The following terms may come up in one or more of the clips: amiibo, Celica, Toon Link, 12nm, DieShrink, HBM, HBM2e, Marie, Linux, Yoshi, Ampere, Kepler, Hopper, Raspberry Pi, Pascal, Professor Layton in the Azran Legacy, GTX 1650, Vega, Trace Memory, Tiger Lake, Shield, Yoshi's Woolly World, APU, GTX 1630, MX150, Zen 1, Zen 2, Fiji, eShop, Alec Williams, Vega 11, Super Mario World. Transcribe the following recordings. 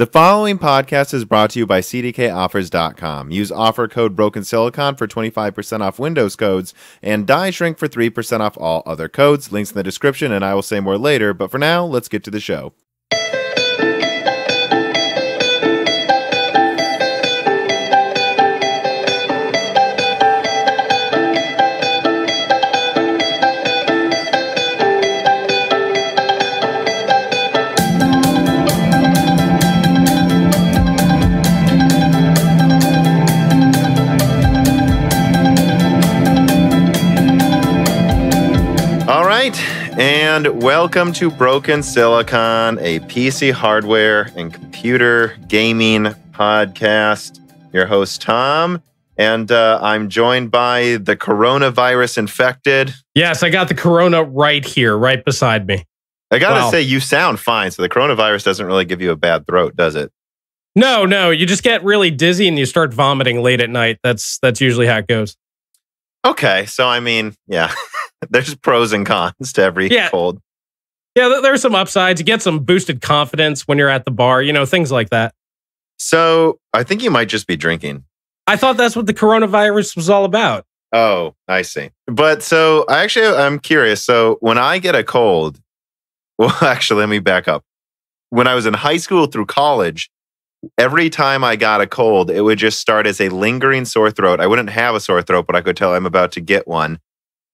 The following podcast is brought to you by cdkoffers.com. Use offer code Broken Silicon for 25% off Windows codes and DieShrink for 3% off all other codes. Links in the description, and I will say more later, but for now, let's get to the show. And welcome to Broken Silicon, a PC hardware and computer gaming podcast. Your host, Tom, and I'm joined by the coronavirus infected. Yes, I got the corona right here, right beside me. I gotta say, you sound fine, so the coronavirus doesn't really give you a bad throat, does it? No, no, you just get really dizzy and you start vomiting late at night. That's usually how it goes. Okay, so I mean, yeah. There's pros and cons to every cold. Yeah, there's some upsides. You get some boosted confidence when you're at the bar, you know, things like that. So I think you might just be drinking. I thought that's what the coronavirus was all about. Oh, I see. But so I'm curious. So when I get a cold, well, actually, let me back up. When I was in high school through college, every time I got a cold, it would just start as a lingering sore throat. I wouldn't have a sore throat, but I could tell I'm about to get one.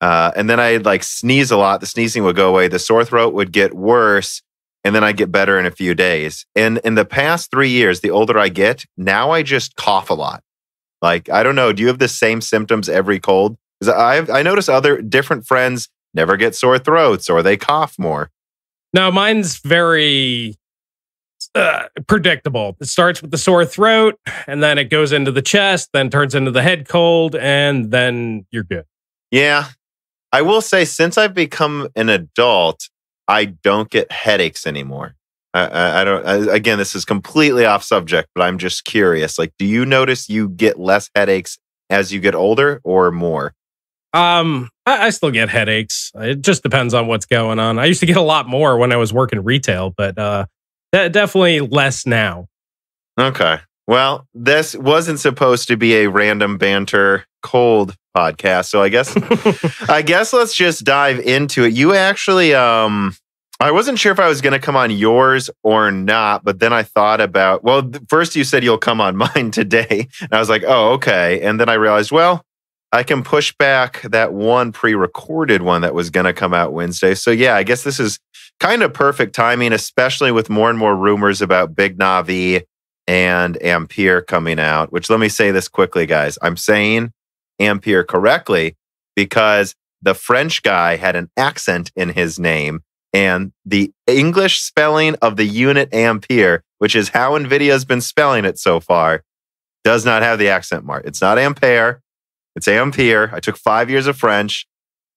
And then I'd like sneeze a lot. The sneezing would go away. The sore throat would get worse. And then I'd get better in a few days. And in the past 3 years, the older I get, now I just cough a lot. Like, I don't know. Do you have the same symptoms every cold? Because I notice other different friends never get sore throats or they cough more. No, mine's very predictable. It starts with the sore throat and then it goes into the chest, then turns into the head cold, and then you're good. Yeah. I will say, since I've become an adult, I don't get headaches anymore. Again, this is completely off subject, but I'm just curious. Like, do you notice you get less headaches as you get older or more? I still get headaches. It just depends on what's going on. I used to get a lot more when I was working retail, but definitely less now. Okay. Well, this wasn't supposed to be a random banter cold podcast, so I guess let's just dive into it. You actually, I wasn't sure if I was going to come on yours or not, but then I thought about, well, first you said you'll come on mine today, and I was like, oh, okay. And then I realized, well, I can push back that one pre-recorded one that was going to come out Wednesday. So yeah, I guess this is kind of perfect timing, especially with more and more rumors about Big Navi and Ampere coming out, which, let me say this quickly, guys. I'm saying Ampere correctly because the French guy had an accent in his name, and the English spelling of the unit Ampere, which is how NVIDIA's been spelling it so far, does not have the accent mark. It's not Ampere, it's Ampere. I took 5 years of French,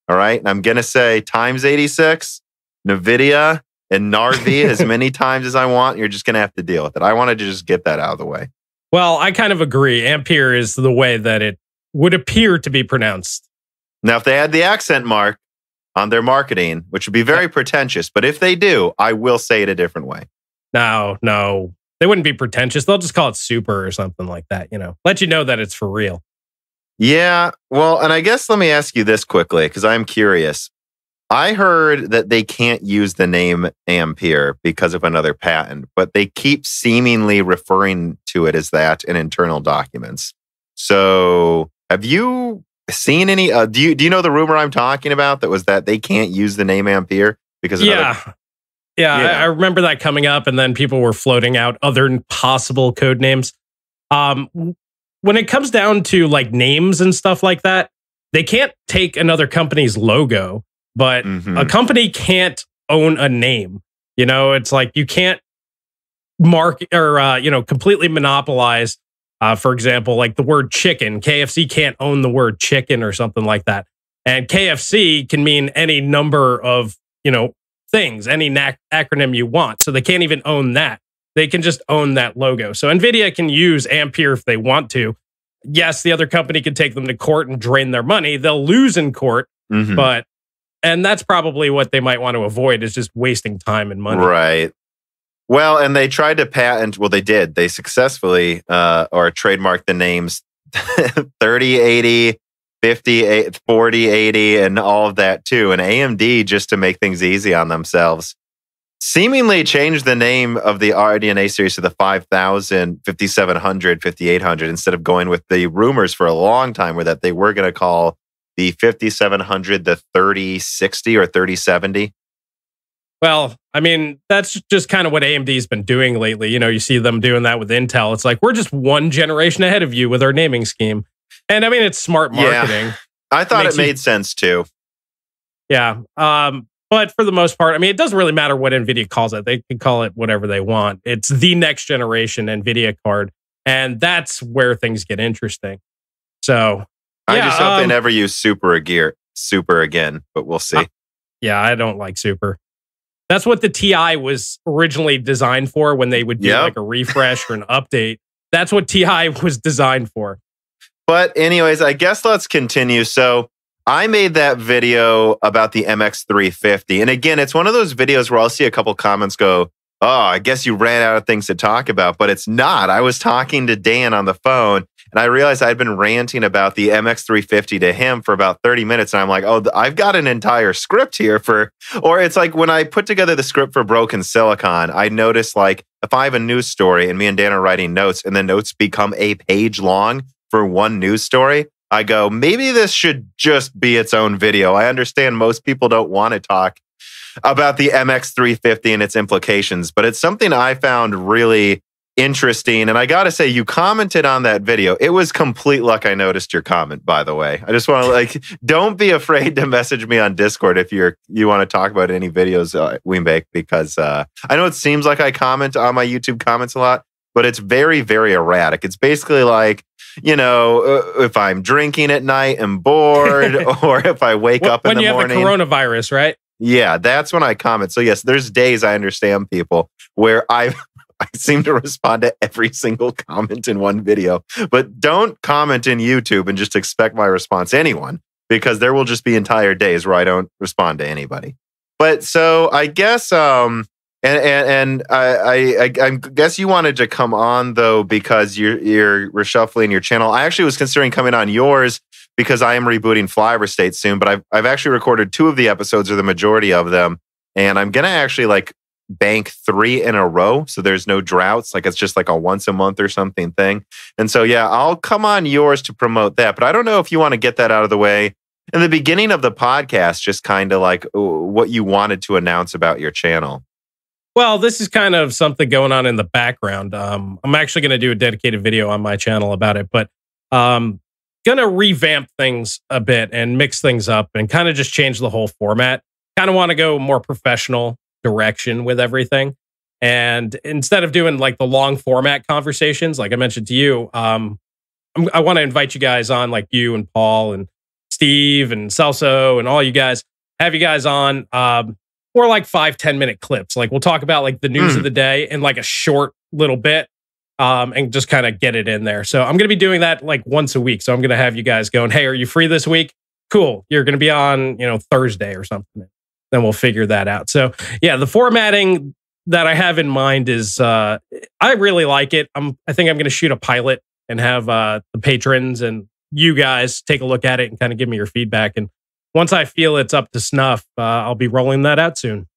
all right? And I'm going to say times 86, NVIDIA, and Navi as many times as I want. You're just going to have to deal with it. I wanted to just get that out of the way. Well, I kind of agree. Ampere is the way that it would appear to be pronounced. Now, if they had the accent mark on their marketing, which would be very pretentious, but if they do, I will say it a different way. No. They wouldn't be pretentious. They'll just call it super or something like that, you know. Let you know that it's for real. Yeah. Well, and I guess let me ask you this quickly, because I'm curious. I heard that they can't use the name Ampere because of another patent, but they keep seemingly referring to it as that in internal documents. So have you seen any, do you know the rumor I'm talking about that was that they can't use the name Ampere because of another? Yeah. I remember that coming up, and then people were floating out other possible code names. When it comes down to like names and stuff like that, they can't take another company's logo. But a company can't own a name. You know, it's like you can't mark or, you know, completely monopolize, for example, like the word chicken. KFC can't own the word chicken or something like that. And KFC can mean any number of, you know, things, any acronym you want. So they can't even own that. They can just own that logo. So NVIDIA can use Ampere if they want to. Yes, the other company can take them to court and drain their money. They'll lose in court, but... And that's probably what they might want to avoid, is just wasting time and money. Right. Well, and they tried to patent, well, they did. They successfully or trademarked the names 3080, 50, 4080, and all of that too. And AMD, just to make things easy on themselves, seemingly changed the name of the RDNA series to the 5000, 5700, 5800, instead of going with the rumors for a long time were that they were going to call the 5700 the 3060 or 3070. Well, I mean, that's just kind of what AMD's been doing lately. You know, you see them doing that with Intel. It's like, we're just one generation ahead of you with our naming scheme. And I mean, it's smart marketing. Yeah, I thought it made sense too. Yeah. But for the most part, I mean, it doesn't really matter what NVIDIA calls it. They can call it whatever they want. It's the next generation NVIDIA card. And that's where things get interesting. So I just hope they never use super again, but we'll see. Yeah, I don't like super. That's what the TI was originally designed for when they would do like a refresh or an update. That's what TI was designed for. But anyways, I guess let's continue. So I made that video about the MX350. And again, it's one of those videos where I'll see a couple comments go, oh, I guess you ran out of things to talk about. But it's not. I was talking to Dan on the phone and I realized I'd been ranting about the MX350 to him for about 30 minutes. And I'm like, oh, I've got an entire script here for, or it's like when I put together the script for Broken Silicon, I noticed like if I have a news story and me and Dan are writing notes and the notes become a page long for one news story, I go, maybe this should just be its own video. I understand most people don't want to talk about the MX350 and its implications, but it's something I found really interesting. And I got to say, you commented on that video. It was complete luck I noticed your comment, by the way. I just want to like, don't be afraid to message me on Discord if you want to talk about any videos we make, because I know it seems like I comment on my YouTube comments a lot, but it's very, very erratic. It's basically like, you know, if I'm drinking at night and bored, or if I wake up in the morning. When you have the coronavirus, right? Yeah, that's when I comment. So yes, there's days I understand people where I seem to respond to every single comment in one video, but don't comment in YouTube and just expect my response to anyone, because there will just be entire days where I don't respond to anybody. But so I guess, I guess you wanted to come on though, because you're reshuffling your channel. I actually was considering coming on yours because I am rebooting Flyover State soon, but I've actually recorded two of the episodes or the majority of them. And I'm going to actually like bank three in a row. So there's no droughts. Like it's just like a once a month or something thing. And so, yeah, I'll come on yours to promote that, but I don't know if you want to get that out of the way in the beginning of the podcast, just kind of like what you wanted to announce about your channel. Well, this is kind of something going on in the background. I'm actually going to do a dedicated video on my channel about it, but going to revamp things a bit and mix things up and kind of just change the whole format. Kind of want to go more professional direction with everything. And instead of doing like the long format conversations, like I mentioned to you, I want to invite you guys on, like you and Paul and Steve and Celso and all you guys, have you guys on. Or like 5-10 minute clips. Like we'll talk about like the news of the day in like a short little bit, and just kind of get it in there. So I'm going to be doing that like once a week. So I'm going to have you guys going, hey, are you free this week? Cool. You're going to be on, you know, Thursday or something. Then we'll figure that out. So yeah, the formatting that I have in mind is, I really like it. I think I'm going to shoot a pilot and have the patrons and you guys take a look at it and kind of give me your feedback. And once I feel it's up to snuff, I'll be rolling that out soon.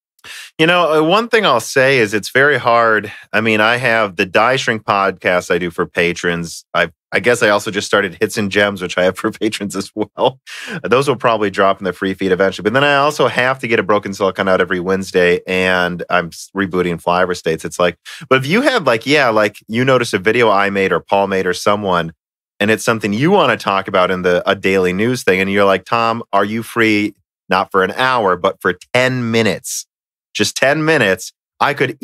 You know, one thing I'll say is it's very hard. I mean, I have the DieShrink podcast I do for patrons. I guess I also just started Hits and Gems, which I have for patrons as well. Those will probably drop in the free feed eventually. But then I also have to get a Broken Silicon out every Wednesday, and I'm rebooting Flyover States. It's like, but if you have like, yeah, like you notice a video I made or Paul made or someone, and it's something you want to talk about in a daily news thing, and you're like, Tom, are you free? Not for an hour, but for 10 minutes, just 10 minutes. I think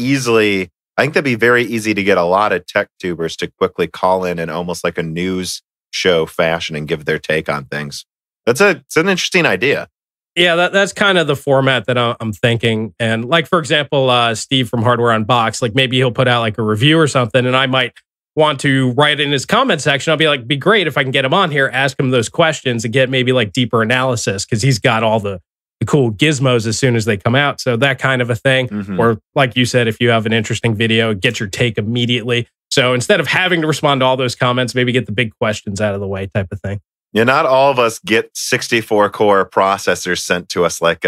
that'd be very easy to get a lot of tech tubers to quickly call in and almost like a news show fashion and give their take on things. It's an interesting idea. Yeah, that's kind of the format that I'm thinking. And like, for example, Steve from Hardware Unboxed, like maybe he'll put out like a review or something, and I might want to write in his comment section. I'll be like, be great if I can get him on here, ask him those questions and get maybe like deeper analysis, because he's got all the the cool gizmos as soon as they come out. So that kind of a thing. Mm-hmm. Or like you said, if you have an interesting video, get your take immediately. So instead of having to respond to all those comments, maybe get the big questions out of the way type of thing. Yeah, not all of us get 64-core processors sent to us like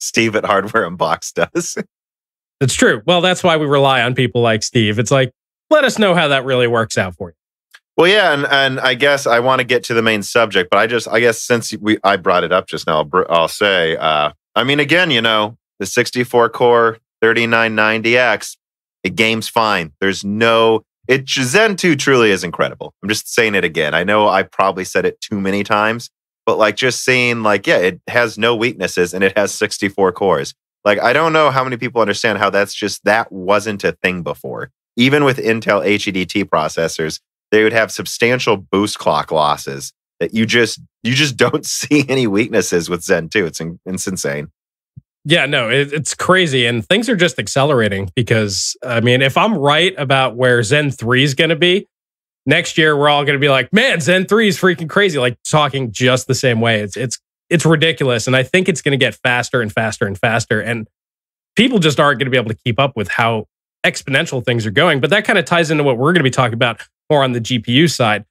Steve at Hardware Unboxed does. That's true. Well, that's why we rely on people like Steve. It's like, let us know how that really works out for you. Well, yeah, and I guess I want to get to the main subject, but I guess since I brought it up just now, I'll say, I mean, again, you know, the 64-core 3990X, it games fine. There's no... Zen 2 truly is incredible. I'm just saying it again. I know I probably said it too many times, but like just seeing like, yeah, it has no weaknesses and it has 64 cores. Like, I don't know how many people understand how that's just, that wasn't a thing before. Even with Intel HEDT processors, they would have substantial boost clock losses that you just don't see any weaknesses with Zen 2. It's insane. Yeah, no, it's crazy. And things are just accelerating because, I mean, if I'm right about where Zen 3 is going to be, next year we're all going to be like, man, Zen 3 is freaking crazy. Like talking just the same way. It's ridiculous. And I think it's going to get faster and faster and faster. And people just aren't going to be able to keep up with how exponential things are going. But that kind of ties into what we're going to be talking about more on the GPU side.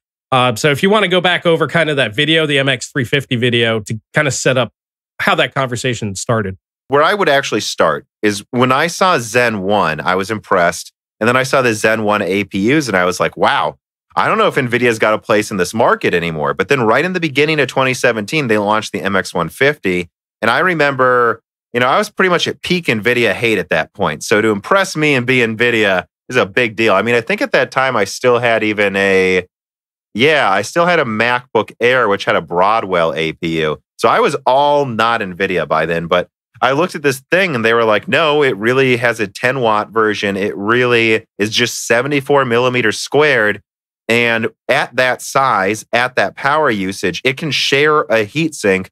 So if you want to go back over kind of that video, the MX350 video, to kind of set up how that conversation started. Where I would actually start is when I saw Zen 1, I was impressed. And then I saw the Zen 1 APUs and I was like, wow, I don't know if NVIDIA's got a place in this market anymore. But then right in the beginning of 2017, they launched the MX150. And I remember, you know, I was pretty much at peak NVIDIA hate at that point. So to impress me and be NVIDIA is a big deal. I mean, I think at that time, I still had a MacBook Air, which had a Broadwell APU. So I was all not NVIDIA by then, but I looked at this thing and they were like, no, it really has a 10-watt version. It really is just 74 millimeters squared. And at that size, at that power usage, it can share a heatsink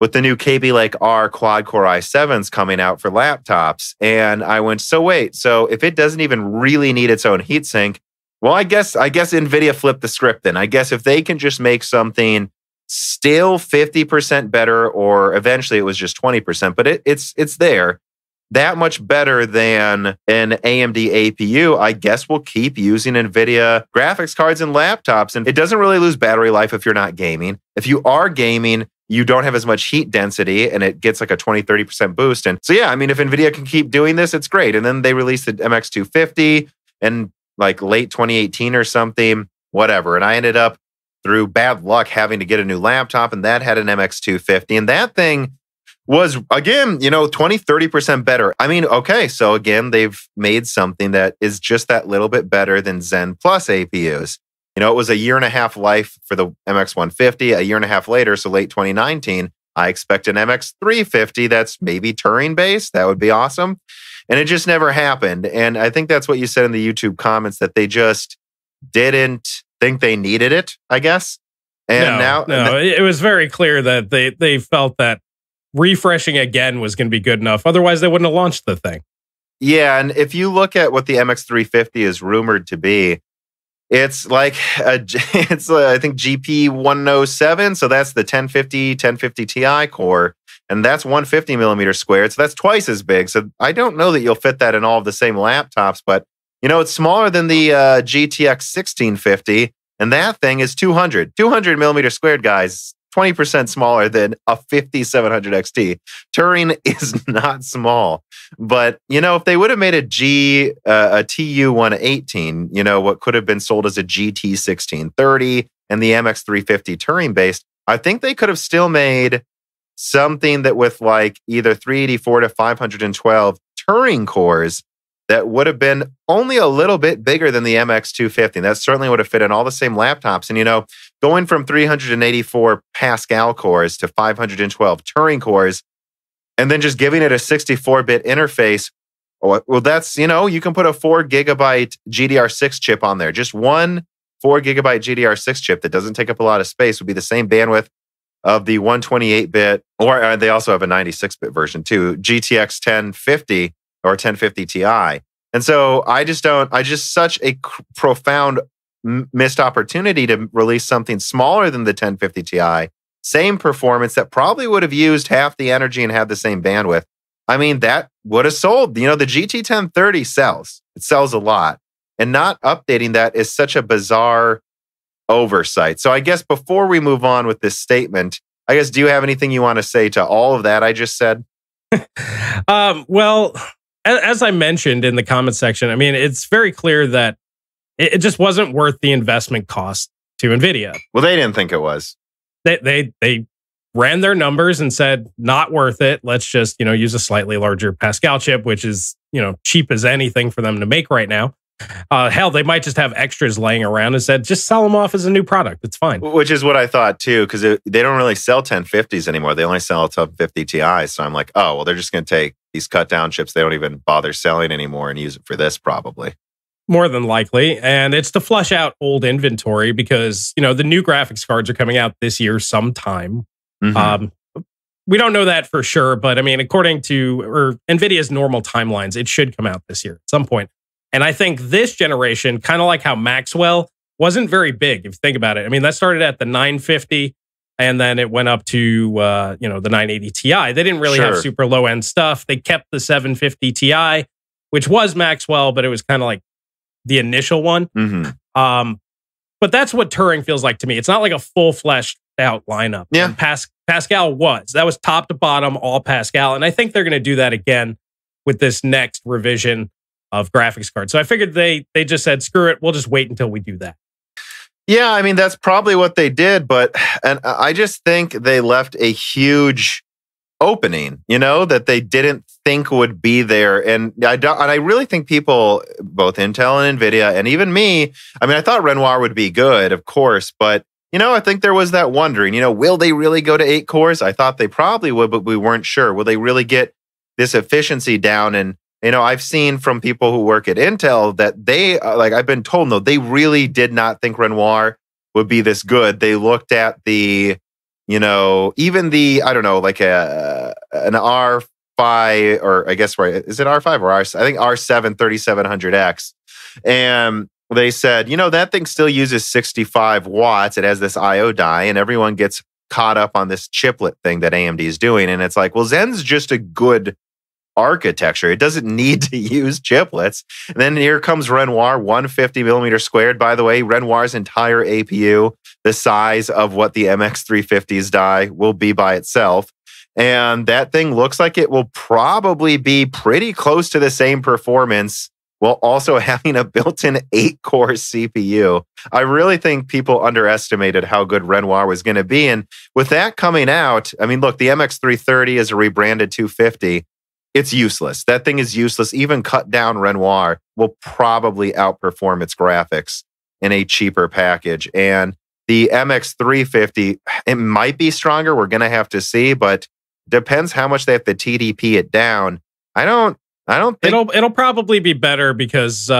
with the new KB Lake R quad-core i7s coming out for laptops. And I went, so wait, so if it doesn't even really need its own heatsink, well, I guess NVIDIA flipped the script then. I guess if they can just make something still 50% better, or eventually it was just 20%, but it's there. That much better than an AMD APU, I guess we'll keep using NVIDIA graphics cards and laptops, and it doesn't really lose battery life if you're not gaming. If you are gaming, you don't have as much heat density, and it gets like a 20-30% boost. And so yeah, I mean, if NVIDIA can keep doing this, it's great. And then they released the MX250 in like late 2018 or something, whatever. And I ended up through bad luck having to get a new laptop, and that had an MX250. And that thing was, again, you know, 20-30% better. I mean, okay, so again, they've made something that is just that little bit better than Zen Plus APUs. You know, it was a 1.5 year life for the MX150, 1.5 years later, so late 2019, I expect an MX350 that's maybe Turing-based. That would be awesome. And it just never happened. And I think that's what you said in the YouTube comments, that they just didn't think they needed it, I guess. And it was very clear that they felt that refreshing again was going to be good enough. Otherwise, they wouldn't have launched the thing. Yeah, and if you look at what the MX350 is rumored to be, it's like, I think GP107, so that's the 1050 Ti core, and that's 150 millimeters squared, so that's twice as big. So I don't know that you'll fit that in all of the same laptops, but you know, it's smaller than the GTX 1650, and that thing is 200. 200 millimeters squared, guys, 20% smaller than a 5700 XT. Turing is not small. But, you know, if they would have made a TU118, you know, what could have been sold as a GT1630 and the MX350 Turing-based, I think they could have still made something that with like either 384 to 512 Turing cores that would have been only a little bit bigger than the MX250. That certainly would have fit in all the same laptops. And, you know, going from 384 Pascal cores to 512 Turing cores, and then just giving it a 64-bit interface, well, that's, you know, you can put a 4 GB GDDR6 chip on there. Just one 4 GB GDDR6 chip that doesn't take up a lot of space would be the same bandwidth of the 128-bit, or they also have a 96-bit version too, GTX 1050. Or 1050 Ti. And so I just such a profound missed opportunity to release something smaller than the 1050 Ti same performance that probably would have used half the energy and had the same bandwidth. I mean, that would have sold. You know, the GT 1030 sells. It sells a lot. And not updating that is such a bizarre oversight. So I guess before we move on with this statement, I guess, do you have anything you want to say to all of that I just said? Well, as I mentioned in the comment section, I mean, it's very clear that it just wasn't worth the investment cost to NVIDIA. Well, they didn't think it was. They ran their numbers and said, not worth it. Let's just, you know, use a slightly larger Pascal chip, which is, you know, cheap as anything for them to make right now. Hell, they might just have extras laying around and said, just sell them off as a new product. It's fine. Which is what I thought too, because they don't really sell 1050s anymore. They only sell 1050 Ti. So I'm like, oh, well, they're just going to take these cut down chips they don't even bother selling anymore and use it for this probably. More than likely. And it's to flush out old inventory because, you know, the new graphics cards are coming out this year sometime. Mm-hmm. We don't know that for sure, but I mean, according to NVIDIA's normal timelines, it should come out this year at some point. And I think this generation, kind of like how Maxwell wasn't very big, if you think about it. I mean, that started at the 950, and then it went up to, you know, the 980 Ti. They didn't really have super low-end stuff. They kept the 750 Ti, which was Maxwell, but it was kind of like the initial one. Mm-hmm. But that's what Turing feels like to me. It's not like a full-fleshed out lineup. Yeah. Pascal was. That was top to bottom, all Pascal. And I think they're going to do that again with this next revision of graphics cards. So I figured they just said, screw it, we'll just wait until we do that. Yeah, I mean, that's probably what they did, but and I just think they left a huge opening, you know, that they didn't think would be there. And I really think people, both Intel and NVIDIA, and even me, I mean, I thought Renoir would be good, of course, but, you know, I think there was that wondering, you know, will they really go to 8 cores? I thought they probably would, but we weren't sure. Will they really get this efficiency down? And you know, I've seen from people who work at Intel that they, like I've been told, no, they really did not think Renoir would be this good. They looked at the, you know, even the, I don't know, like an R5 or I guess, right, is it R5 or R? I think R7 3700X. And they said, you know, that thing still uses 65 watts. It has this IO die and everyone gets caught up on this chiplet thing that AMD is doing. And it's like, well, Zen's just a good architecture. It doesn't need to use chiplets. And then here comes Renoir, 150 millimeter squared. By the way, Renoir's entire APU, the size of what the MX350's die will be by itself. And that thing looks like it will probably be pretty close to the same performance while also having a built-in 8-core CPU. I really think people underestimated how good Renoir was going to be. And with that coming out, I mean, look, the MX330 is a rebranded 250. It's useless. That thing is useless. Even cut down Renoir will probably outperform its graphics in a cheaper package. And the MX350, it might be stronger. We're going to have to see, but depends how much they have to TDP it down. I don't think it'll probably be better because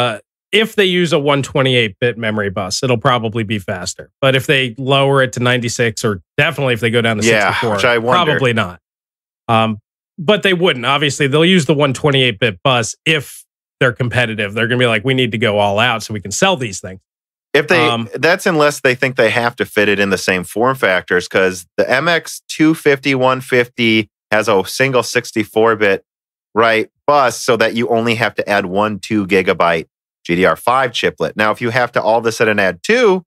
if they use a 128-bit memory bus, it'll probably be faster. But if they lower it to 96, or definitely if they go down to 64, which I wonder, probably not. But they wouldn't. Obviously, they'll use the 128-bit bus if they're competitive. They're going to be like, we need to go all out so we can sell these things. If they, that's unless they think they have to fit it in the same form factors, because the MX250, 150 has a single 64-bit bus so that you only have to add 1 2-gigabyte GDDR5 chiplet. Now, if you have to all of a sudden add 2,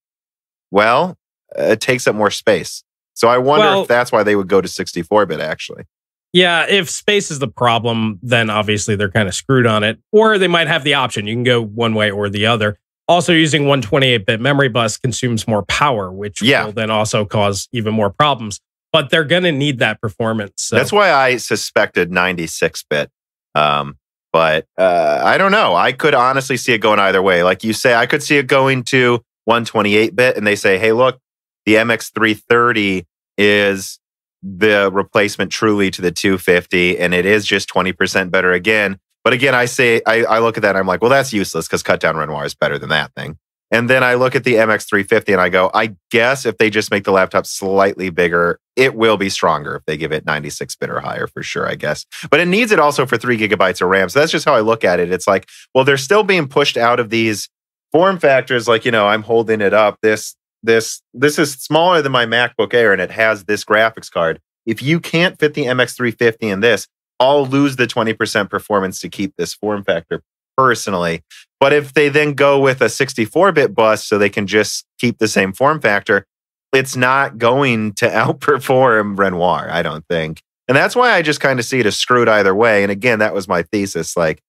well, it takes up more space. So I wonder if that's why they would go to 64-bit, actually. Yeah, if space is the problem, then obviously they're kind of screwed on it. Or they might have the option. You can go one way or the other. Also, using 128-bit memory bus consumes more power, which will then also cause even more problems. But they're going to need that performance. So. That's why I suspected 96-bit. But I don't know. I could honestly see it going either way. Like you say, I could see it going to 128-bit, and they say, hey, look, the MX330 is the replacement truly to the 250, and it is just 20% better again. But again, I say I look at that and I'm like, well, that's useless because cut down Renoir is better than that thing. And then I look at the MX350 and I go, I guess if they just make the laptop slightly bigger, it will be stronger if they give it 96-bit or higher for sure, I guess. But it needs it also for 3 gigabytes of RAM. So that's just how I look at it. It's like, well, they're still being pushed out of these form factors. Like, you know, I'm holding it up. This this is smaller than my MacBook Air and it has this graphics card. If you can't fit the MX350 in this, I'll lose the 20% performance to keep this form factor personally. But if they then go with a 64-bit bus so they can just keep the same form factor, it's not going to outperform Renoir, I don't think. And that's why I just kind of see it as screwed either way. And again, that was my thesis. Like,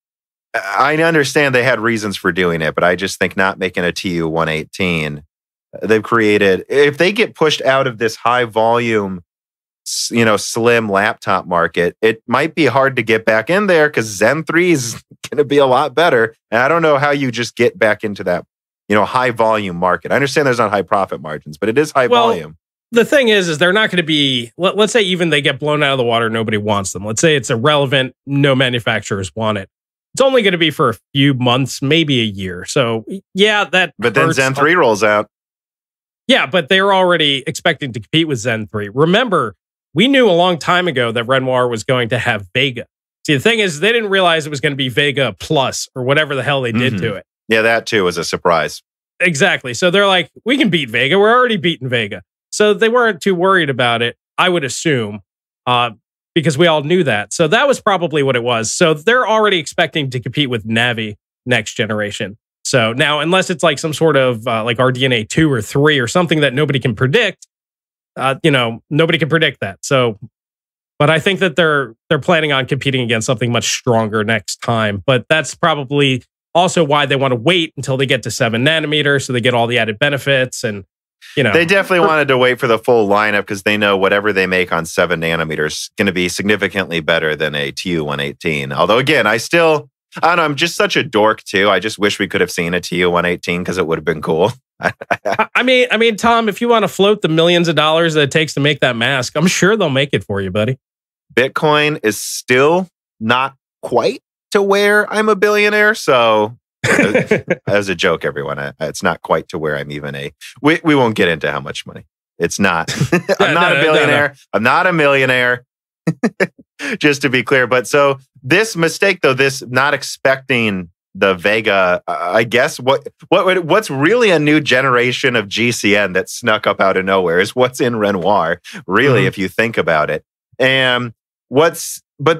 I understand they had reasons for doing it, but I just think not making a TU-118, they've created... If they get pushed out of this high volume, you know, slim laptop market, it might be hard to get back in there because Zen 3 is going to be a lot better. And I don't know how you just get back into that, you know, high volume market. I understand there's not high profit margins, but it is high volume. The thing is they're not going to be, let's say even they get blown out of the water, nobody wants them. Let's say it's irrelevant, no manufacturers want it. It's only going to be for a few months, maybe a year. So yeah, that But hurts. Then Zen 3 rolls out. Yeah, but they're already expecting to compete with Zen 3. Remember, we knew a long time ago that Renoir was going to have Vega. See, the thing is, they didn't realize it was going to be Vega Plus or whatever the hell they did to it. Yeah, that too was a surprise. Exactly. So they're like, we can beat Vega. We're already beating Vega. So they weren't too worried about it, I would assume, because we all knew that. So that was probably what it was. So they're already expecting to compete with Navi next generation. So now, unless it's like some sort of like RDNA 2 or 3 or something that nobody can predict, you know, nobody can predict that. So, but I think that they're planning on competing against something much stronger next time. But that's probably also why they want to wait until they get to 7 nanometer, so they get all the added benefits. And you know, they definitely wanted to wait for the full lineup because they know whatever they make on 7 nanometers is going to be significantly better than a TU-118. Although again, I don't know, I'm just such a dork too. I just wish we could have seen a TU-118 because it would have been cool. I mean, Tom, if you want to float the millions of dollars that it takes to make that mask, I'm sure they'll make it for you, buddy. Bitcoin is still not quite to where I'm a billionaire, so as a joke, everyone, it's not quite to where I'm even a... We won't get into how much money. It's not. I'm not a billionaire. No. I'm not a millionaire. Just to be clear. But so this mistake, though, this not expecting the Vega, I guess what's really a new generation of GCN that snuck up out of nowhere is what's in Renoir, really, if you think about it. And but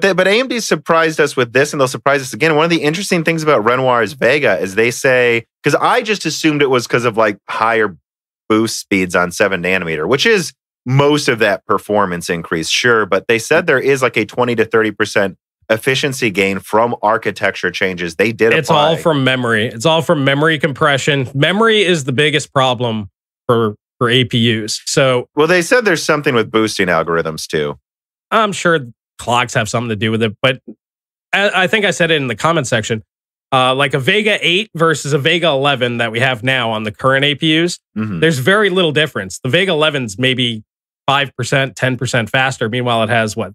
AMD surprised us with this, and they'll surprise us again. One of the interesting things about Renoir's Vega is they say, because I just assumed it was because of like higher boost speeds on 7 nanometer, which is most of that performance increase, sure, but they said there is like a 20 to 30% efficiency gain from architecture changes they did. It's all from memory. It's all from memory compression. Memory is the biggest problem for APUs. So, well, they said there's something with boosting algorithms too. I'm sure clocks have something to do with it, but I think I said it in the comment section. Like a Vega 8 versus a Vega 11 that we have now on the current APUs, there's very little difference. The Vega 11's maybe 5%, 10% faster. Meanwhile, it has, what,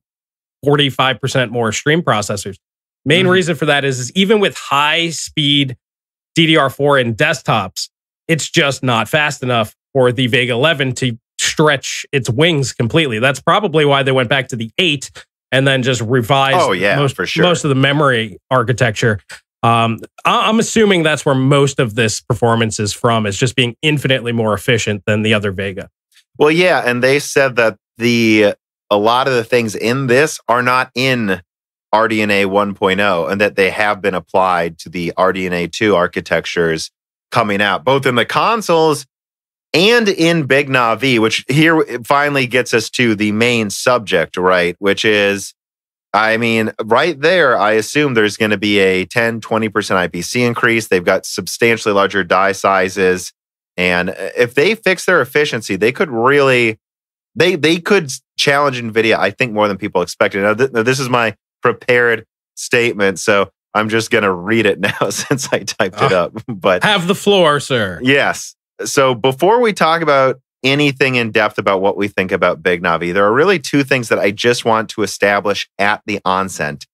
45% more stream processors. Main reason for that is even with high-speed DDR4 in desktops, it's just not fast enough for the Vega 11 to stretch its wings completely. That's probably why they went back to the 8 and then just revised most of the memory architecture. I'm assuming that's where most of this performance is from. It's just being infinitely more efficient than the other Vega. Well, yeah, and they said that a lot of the things in this are not in RDNA 1.0 and that they have been applied to the RDNA 2 architectures coming out, both in the consoles and in Big Navi, which here finally gets us to the main subject, right? Which is, I mean, right there, I assume there's going to be a 10, 20% IPC increase. They've got substantially larger die sizes. And if they fix their efficiency, they could really... They could challenge NVIDIA, I think, more than people expected. Now, this is my prepared statement, so I'm just going to read it now since I typed it up. But have the floor, sir. Yes. So before we talk about anything in depth about what we think about Big Navi, there are really two things that I just want to establish at the onset.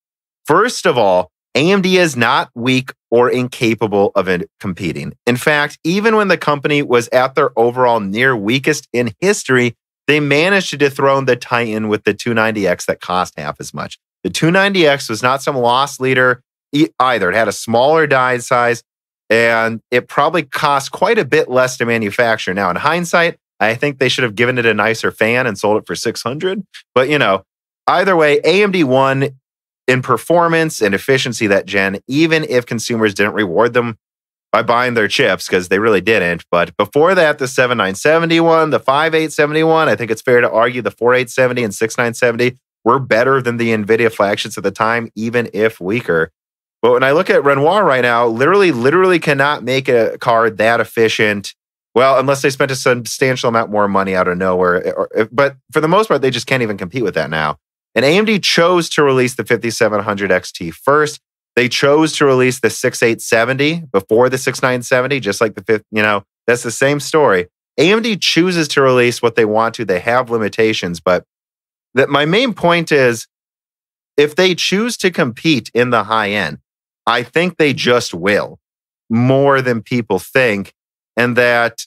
First of all, AMD is not weak or incapable of competing. In fact, even when the company was at their overall near weakest in history, they managed to dethrone the Titan with the 290X that cost half as much. The 290X was not some loss leader either. It had a smaller die size, and it probably costs quite a bit less to manufacture. Now, in hindsight, I think they should have given it a nicer fan and sold it for $600. But, you know, either way, AMD won in performance and efficiency that gen, even if consumers didn't reward them by buying their chips, because they really didn't. But before that, the 7971, the 5871, I think it's fair to argue the 4870 and 6970 were better than the NVIDIA flagships at the time, even if weaker. But when I look at Renoir right now, literally cannot make a card that efficient. Well, unless they spent a substantial amount more money out of nowhere. But for the most part, they just can't even compete with that now. And AMD chose to release the 5700 XT first. They chose to release the 6870 before the 6970, just like the fifth, you know, that's the same story. AMD chooses to release what they want to. They have limitations, but that my main point is if they choose to compete in the high end, I think they just will more than people think. And that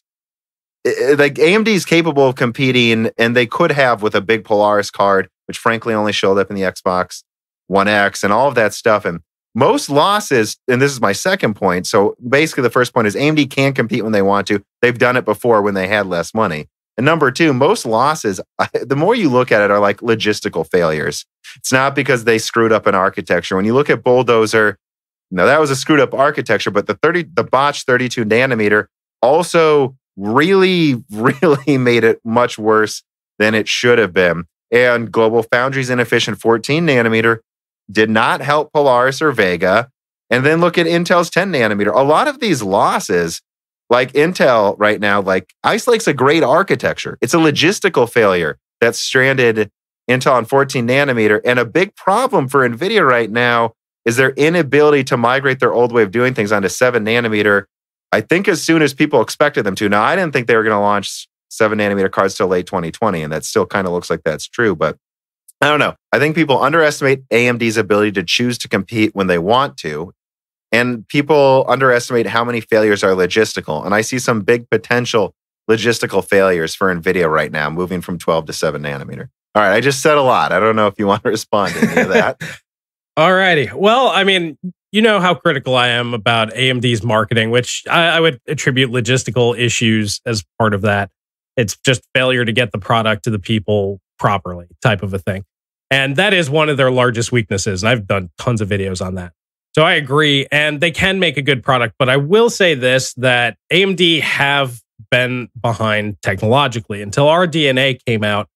like AMD is capable of competing, and they could have with a big Polaris card, which frankly only showed up in the Xbox One X and all of that stuff. And most losses, and this is my second point. So basically the first point is AMD can compete when they want to. They've done it before when they had less money. And number two, most losses, the more you look at it, are like logistical failures. It's not because they screwed up an architecture. When you look at Bulldozer, now that was a screwed up architecture, but the botched 32 nanometer also really made it much worse than it should have been. And Global Foundry's inefficient 14 nanometer did not help Polaris or Vega. And then look at Intel's 10 nanometer. A lot of these losses, like Intel right now, like Ice Lake's a great architecture. It's a logistical failure that stranded Intel on 14 nanometer. And a big problem for NVIDIA right now is their inability to migrate their old way of doing things onto 7 nanometer, I think as soon as people expected them to. Now, I didn't think they were going to launch 7 nanometer cards till late 2020, and that still kind of looks like that's true, but I don't know. I think people underestimate AMD's ability to choose to compete when they want to, and people underestimate how many failures are logistical. And I see some big potential logistical failures for NVIDIA right now, moving from 12 to 7 nanometer. All right, I just said a lot. I don't know if you want to respond to any of that. All righty. Well, I mean, you know how critical I am about AMD's marketing, which I would attribute logistical issues as part of that. It's just failure to get the product to the people properly type of a thing. And that is one of their largest weaknesses. And I've done tons of videos on that. So I agree. And they can make a good product. But I will say this, that AMD have been behind technologically. Until RDNA came out,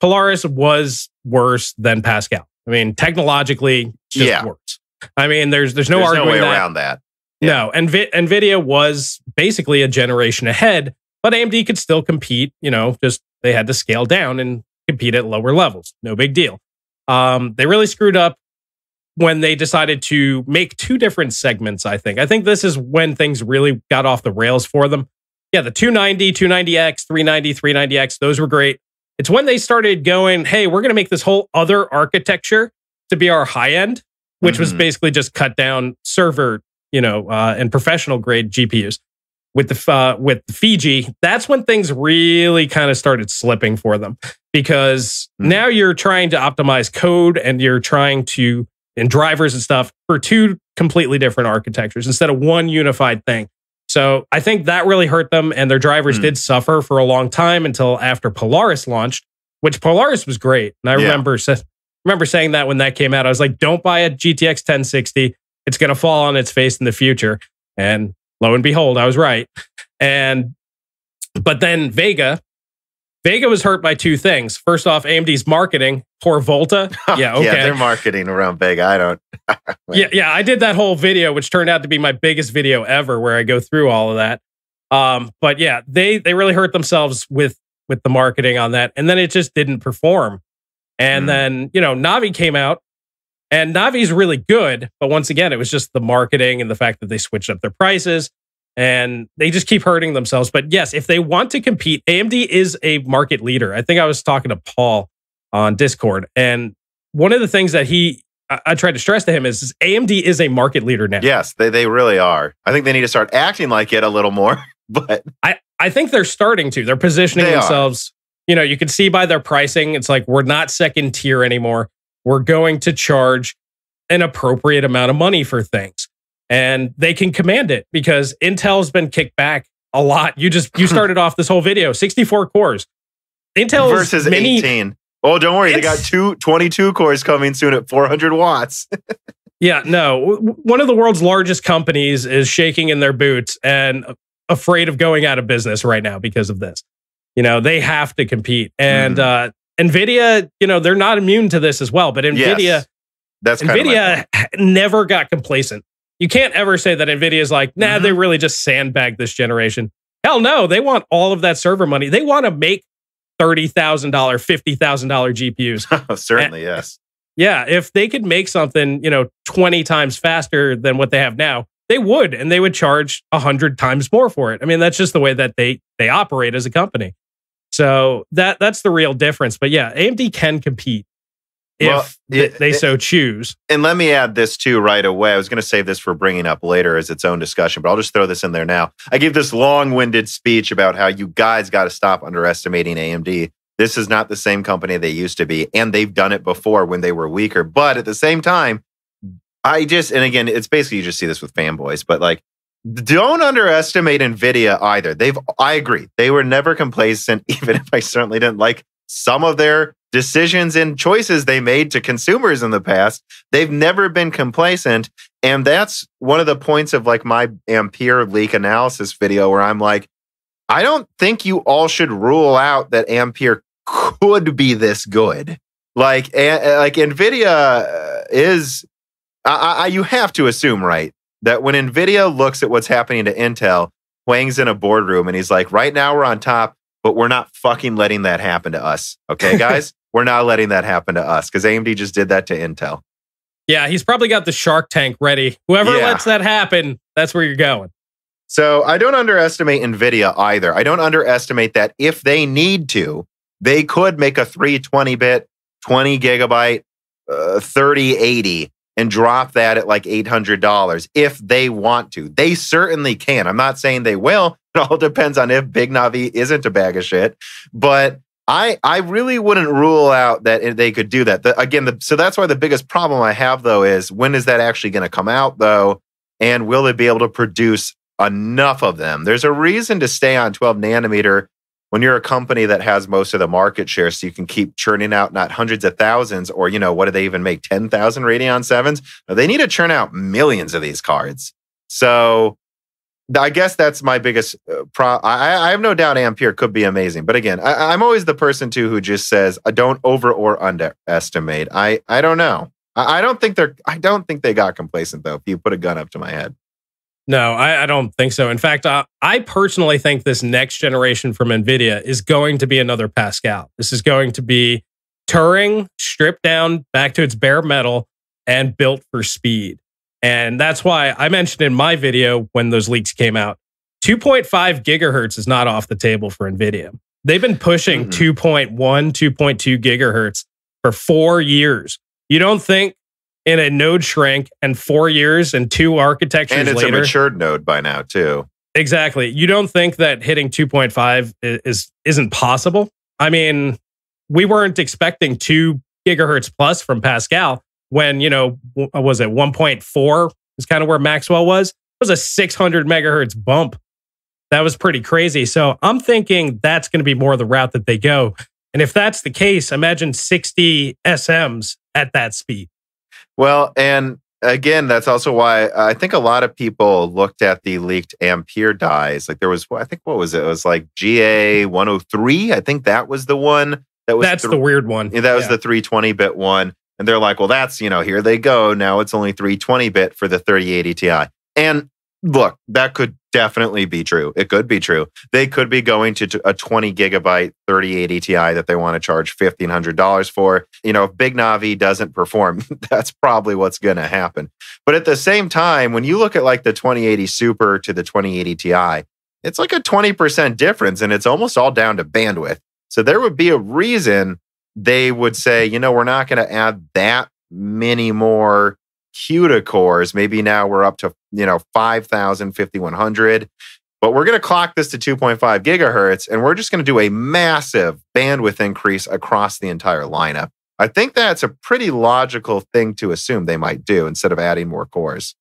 Polaris was worse than Pascal. I mean, technologically, just worse. I mean, there's no arguing no way around that. Yeah. No, and NVIDIA was basically a generation ahead, but AMD could still compete. You know, just they had to scale down and compete at lower levels. No big deal. They really screwed up when they decided to make two different segments, I think. I think this is when things really got off the rails for them. Yeah, the 290, 290X, 390, 390X, those were great. It's when they started going, hey, we're going to make this whole other architecture to be our high end, which was basically just cut down server, you know, and professional grade GPUs with the Fiji. That's when things really kind of started slipping for them, because now you're trying to optimize code and you're trying to and drivers and stuff for two completely different architectures instead of one unified thing. So I think that really hurt them, and their drivers did suffer for a long time until after Polaris launched, which Polaris was great. And I remember saying that when that came out, I was like, don't buy a GTX 1060. It's going to fall on its face in the future. And lo and behold, I was right. And but then Vega was hurt by two things. First off, AMD's marketing. Poor Volta. Yeah, okay. Yeah, they're marketing around Vega. I don't... yeah, I did that whole video, which turned out to be my biggest video ever, where I go through all of that. But yeah, they really hurt themselves with the marketing on that. And then it just didn't perform. And then, you know, Navi came out, and Navi's really good. But once again, it was just the marketing and the fact that they switched up their prices. And they just keep hurting themselves. But yes, if they want to compete, AMD is a market leader. I think I was talking to Paul on Discord, and one of the things that I tried to stress to him is AMD is a market leader now. Yes, they really are. I think they need to start acting like it a little more. But I think they're starting to. They're positioning themselves. You know, you can see by their pricing, it's like, we're not second tier anymore. We're going to charge an appropriate amount of money for things. and they can command it because Intel's been kicked back a lot. You started off this whole video, 64 cores. Intel versus 18. Oh, don't worry. They got 22 cores coming soon at 400 watts. Yeah, no. One of the world's largest companies is shaking in their boots and afraid of going out of business right now because of this. You know, they have to compete. And Nvidia, you know, they're not immune to this as well. But Nvidia, yes, that's Nvidia never got complacent. You can't ever say that Nvidia is like, nah, they really just sandbagged this generation. Hell no, they want all of that server money. They want to make $30,000, $50,000 GPUs. Certainly, and, yes. Yeah, if they could make something, you know, 20 times faster than what they have now, they would, and they would charge 100 times more for it. I mean, that's just the way that they operate as a company. So that's the real difference. But yeah, AMD can compete if they choose. And let me add this too right away. I was going to save this for bringing up later as its own discussion, but I'll just throw this in there now. I gave this long-winded speech about how you guys got to stop underestimating AMD. This is not the same company they used to be, and they've done it before when they were weaker. But at the same time, and again, it's basically you just see this with fanboys, but like, don't underestimate NVIDIA either. I agree. They were never complacent, even if I certainly didn't like some of their decisions and choices they made to consumers in the past. They've never been complacent. And that's one of the points of like my Ampere leak analysis video where I'm like, I don't think you all should rule out that Ampere could be this good. Like NVIDIA is, you have to assume, right, that when NVIDIA looks at what's happening to Intel, Huang's in a boardroom and he's like, right now we're on top, but we're not fucking letting that happen to us. Okay, guys? We're not letting that happen to us because AMD just did that to Intel. Yeah, he's probably got the Shark Tank ready. Whoever lets that happen, that's where you're going. So I don't underestimate NVIDIA either. I don't underestimate that if they need to, they could make a 320-bit, 20 gigabyte, 3080 and drop that at like $800 if they want to. They certainly can. I'm not saying they will. It all depends on if Big Navi isn't a bag of shit. But I really wouldn't rule out that they could do that. So that's why the biggest problem I have, though, is when is that actually going to come out, though? And will they be able to produce enough of them? There's a reason to stay on 12 nanometer when you're a company that has most of the market share, so you can keep churning out not hundreds of thousands or, you know, what do they even make? 10,000 Radeon 7s? They need to churn out millions of these cards. So I guess that's my biggest problem. I have no doubt Ampere could be amazing. But again, I'm always the person, too, who just says, don't over or underestimate. I don't know. I don't think they got complacent, though, if you put a gun up to my head. No, I don't think so. In fact, I personally think this next generation from NVIDIA is going to be another Pascal. This is going to be Turing stripped down back to its bare metal and built for speed. And that's why I mentioned in my video when those leaks came out, 2.5 gigahertz is not off the table for NVIDIA. They've been pushing 2.1, 2.2 gigahertz for 4 years. You don't think in a node shrink and 4 years and two architectures later. And it's a matured node by now, too. Exactly. You don't think that hitting 2.5 isn't possible? I mean, we weren't expecting 2 gigahertz plus from Pascal when, you know, was it 1.4 is kind of where Maxwell was? It was a 600 megahertz bump. That was pretty crazy. So I'm thinking that's going to be more the route that they go. And if that's the case, imagine 60 SMs at that speed. Well, and again, that's also why I think a lot of people looked at the leaked Ampere dies. Like there was, I think, what was it? It was like GA103. I think that was the one. That's the weird one. That was the 320-bit one. And they're like, well, that's, you know, here they go. Now it's only 320-bit for the 3080 Ti. And look, that could definitely be true. It could be true. They could be going to a 20 gigabyte 3080 Ti that they want to charge $1,500 for. You know, if Big Navi doesn't perform, that's probably what's going to happen. But at the same time, when you look at like the 2080 Super to the 2080 Ti, it's like a 20% difference and it's almost all down to bandwidth. So there would be a reason they would say, you know, we're not going to add that many more CUDA cores. Maybe now we're up to, you know, 5,000, 5,100, but we're going to clock this to 2.5 gigahertz and we're just going to do a massive bandwidth increase across the entire lineup. I think that's a pretty logical thing to assume they might do instead of adding more cores.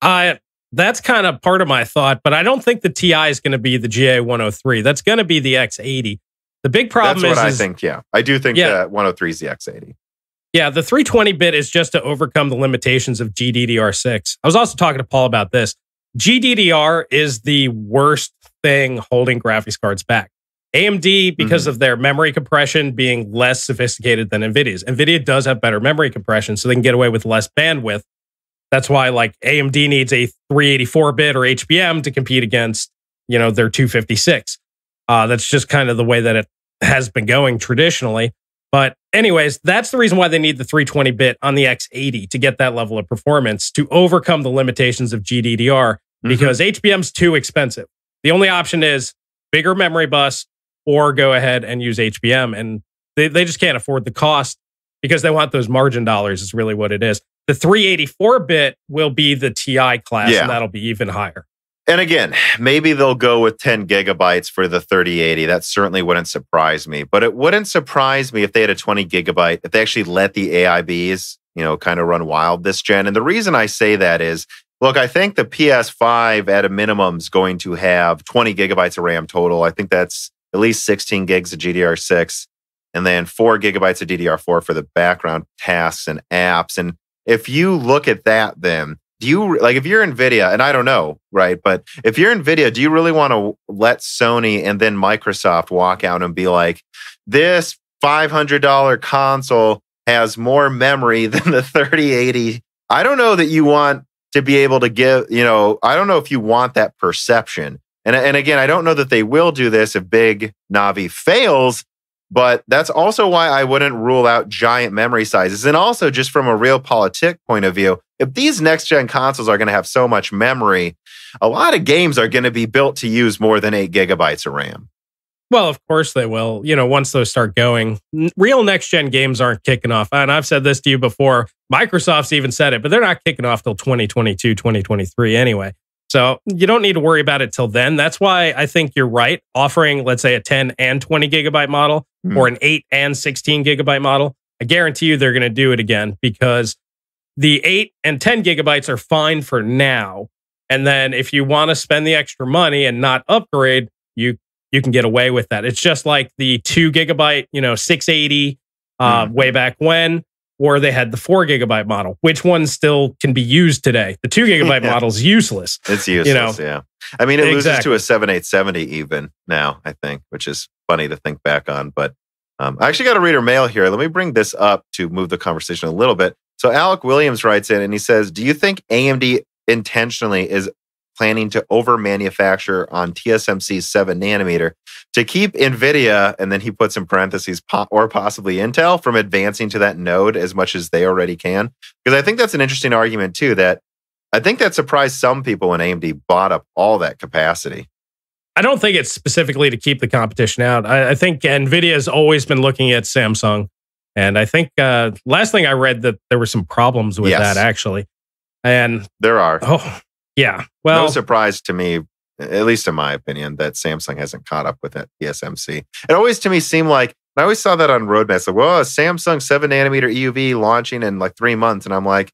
That's kind of part of my thought, but I don't think the TI is going to be the GA103. That's going to be the X80. The big problem is... That's what I think, yeah. I do think that 103 is the X80. Yeah, the 320-bit is just to overcome the limitations of GDDR6. I was also talking to Paul about this. GDDR is the worst thing holding graphics cards back. AMD, because of their memory compression being less sophisticated than NVIDIA's. NVIDIA does have better memory compression, so they can get away with less bandwidth. That's why, like, AMD needs a 384-bit or HBM to compete against, you know, their 256. That's just kind of the way that it has been going traditionally. But anyways, that's the reason why they need the 320-bit on the X80 to get that level of performance to overcome the limitations of GDDR, because HBM's too expensive. The only option is bigger memory bus or go ahead and use HBM. And they just can't afford the cost because they want those margin dollars is really what it is. The 384-bit will be the TI class, and that'll be even higher. And again, maybe they'll go with 10 gigabytes for the 3080. That certainly wouldn't surprise me. But it wouldn't surprise me if they had a 20 gigabyte, if they actually let the AIBs, you know, kind of run wild this gen. And the reason I say that is, look, I think the PS5 at a minimum is going to have 20 gigabytes of RAM total. I think that's at least 16 gigs of GDDR6 and then 4 gigabytes of DDR4 for the background tasks and apps. And if you look at that, then do you, like, if you're NVIDIA, and I don't know, right? But if you're NVIDIA, do you really want to let Sony and then Microsoft walk out and be like, this $500 console has more memory than the 3080? I don't know that you want to be able to give, you know, I don't know if you want that perception. And again, I don't know that they will do this if Big Navi fails, but that's also why I wouldn't rule out giant memory sizes. And also just from a real politic point of view, if these next-gen consoles are going to have so much memory, a lot of games are going to be built to use more than 8 gigabytes of RAM. Well, of course they will. You know, once those start going, real next-gen games aren't kicking off. And I've said this to you before. Microsoft's even said it, but they're not kicking off till 2022, 2023 anyway. So you don't need to worry about it till then. That's why I think you're right. Offering, let's say, a 10 and 20 gigabyte model or an 8 and 16 gigabyte model, I guarantee you they're going to do it again because the 8 and 10 gigabytes are fine for now. And then if you want to spend the extra money and not upgrade, you can get away with that. It's just like the 2 gigabyte, you know, 680 way back when. Or they had the 4 gigabyte model. Which one still can be used today? The 2 gigabyte model's useless. It's useless, you know? I mean, it loses to a 7870 even now, I think, which is funny to think back on. But I actually got a reader mail here. Let me bring this up to move the conversation a little bit. So Alec Williams writes in and he says, do you think AMD intentionally is planning to over-manufacture on TSMC's 7 nanometer to keep NVIDIA, and then he puts in parentheses, or possibly Intel, from advancing to that node as much as they already can? Because I think that's an interesting argument, too, that I think that surprised some people when AMD bought up all that capacity. I don't think it's specifically to keep the competition out. I think NVIDIA has always been looking at Samsung, and I think last thing I read that there were some problems with that, actually. And there are. Oh, yeah. Well, no surprise to me, at least in my opinion, that Samsung hasn't caught up with that TSMC. It always to me seemed like, I always saw that on roadmaps, like, well, Samsung 7 nanometer EUV launching in like 3 months. And I'm like,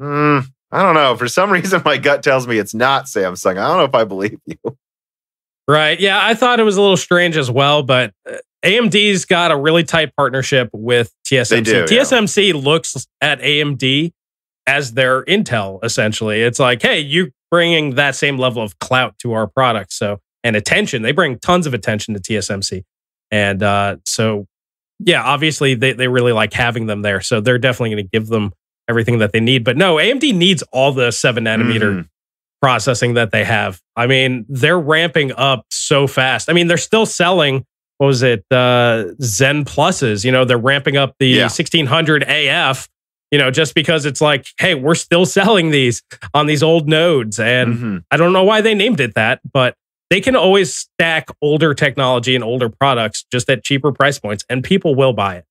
I don't know. For some reason, my gut tells me it's not Samsung. I don't know if I believe you. Right. Yeah. I thought it was a little strange as well, but AMD's got a really tight partnership with TSMC. They do, TSMC looks at AMD as their Intel, essentially. It's like, hey, you bringing that same level of clout to our product. So, and attention, they bring tons of attention to TSMC. And so, yeah, obviously they really like having them there. So they're definitely going to give them everything that they need. But no, AMD needs all the 7 nanometer processing that they have. I mean, they're ramping up so fast. I mean, they're still selling, what was it? Zen Pluses, you know, they're ramping up the 1600 AF, you know, just because it's like, hey, we're still selling these on these old nodes. And I don't know why they named it that, but they can always stack older technology and older products just at cheaper price points, and people will buy it.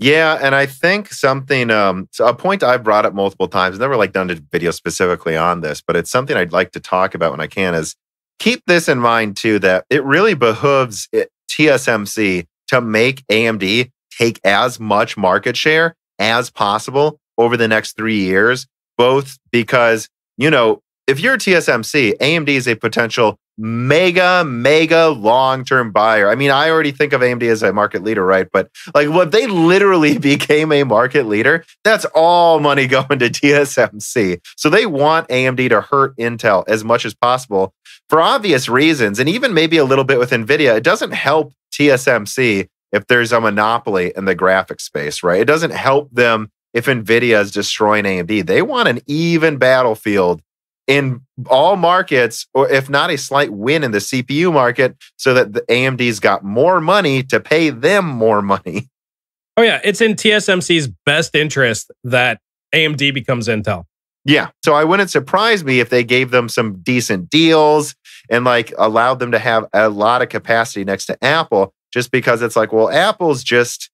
Yeah, and I think something, so a point I brought up multiple times, never like done a video specifically on this, but it's something I'd like to talk about when I can, is keep this in mind too, that it really behooves TSMC to make AMD take as much market share as possible over the next 3 years, both because, you know, If you're TSMC, AMD is a potential mega long-term buyer. I mean, I already think of AMD as a market leader, right? But like, what they literally became a market leader, that's all money going to TSMC. So they want AMD to hurt Intel as much as possible for obvious reasons. And even maybe a little bit with NVIDIA, it doesn't help TSMC if there's a monopoly in the graphics space, right? It doesn't help them if NVIDIA is destroying AMD. They want an even battlefield in all markets, or if not a slight win in the CPU market, so that the AMD's got more money to pay them more money. Oh yeah, it's in TSMC's best interest that AMD becomes Intel. Yeah, so I wouldn't surprise me if they gave them some decent deals and like allowed them to have a lot of capacity next to Apple, just because it's like, well, Apple's just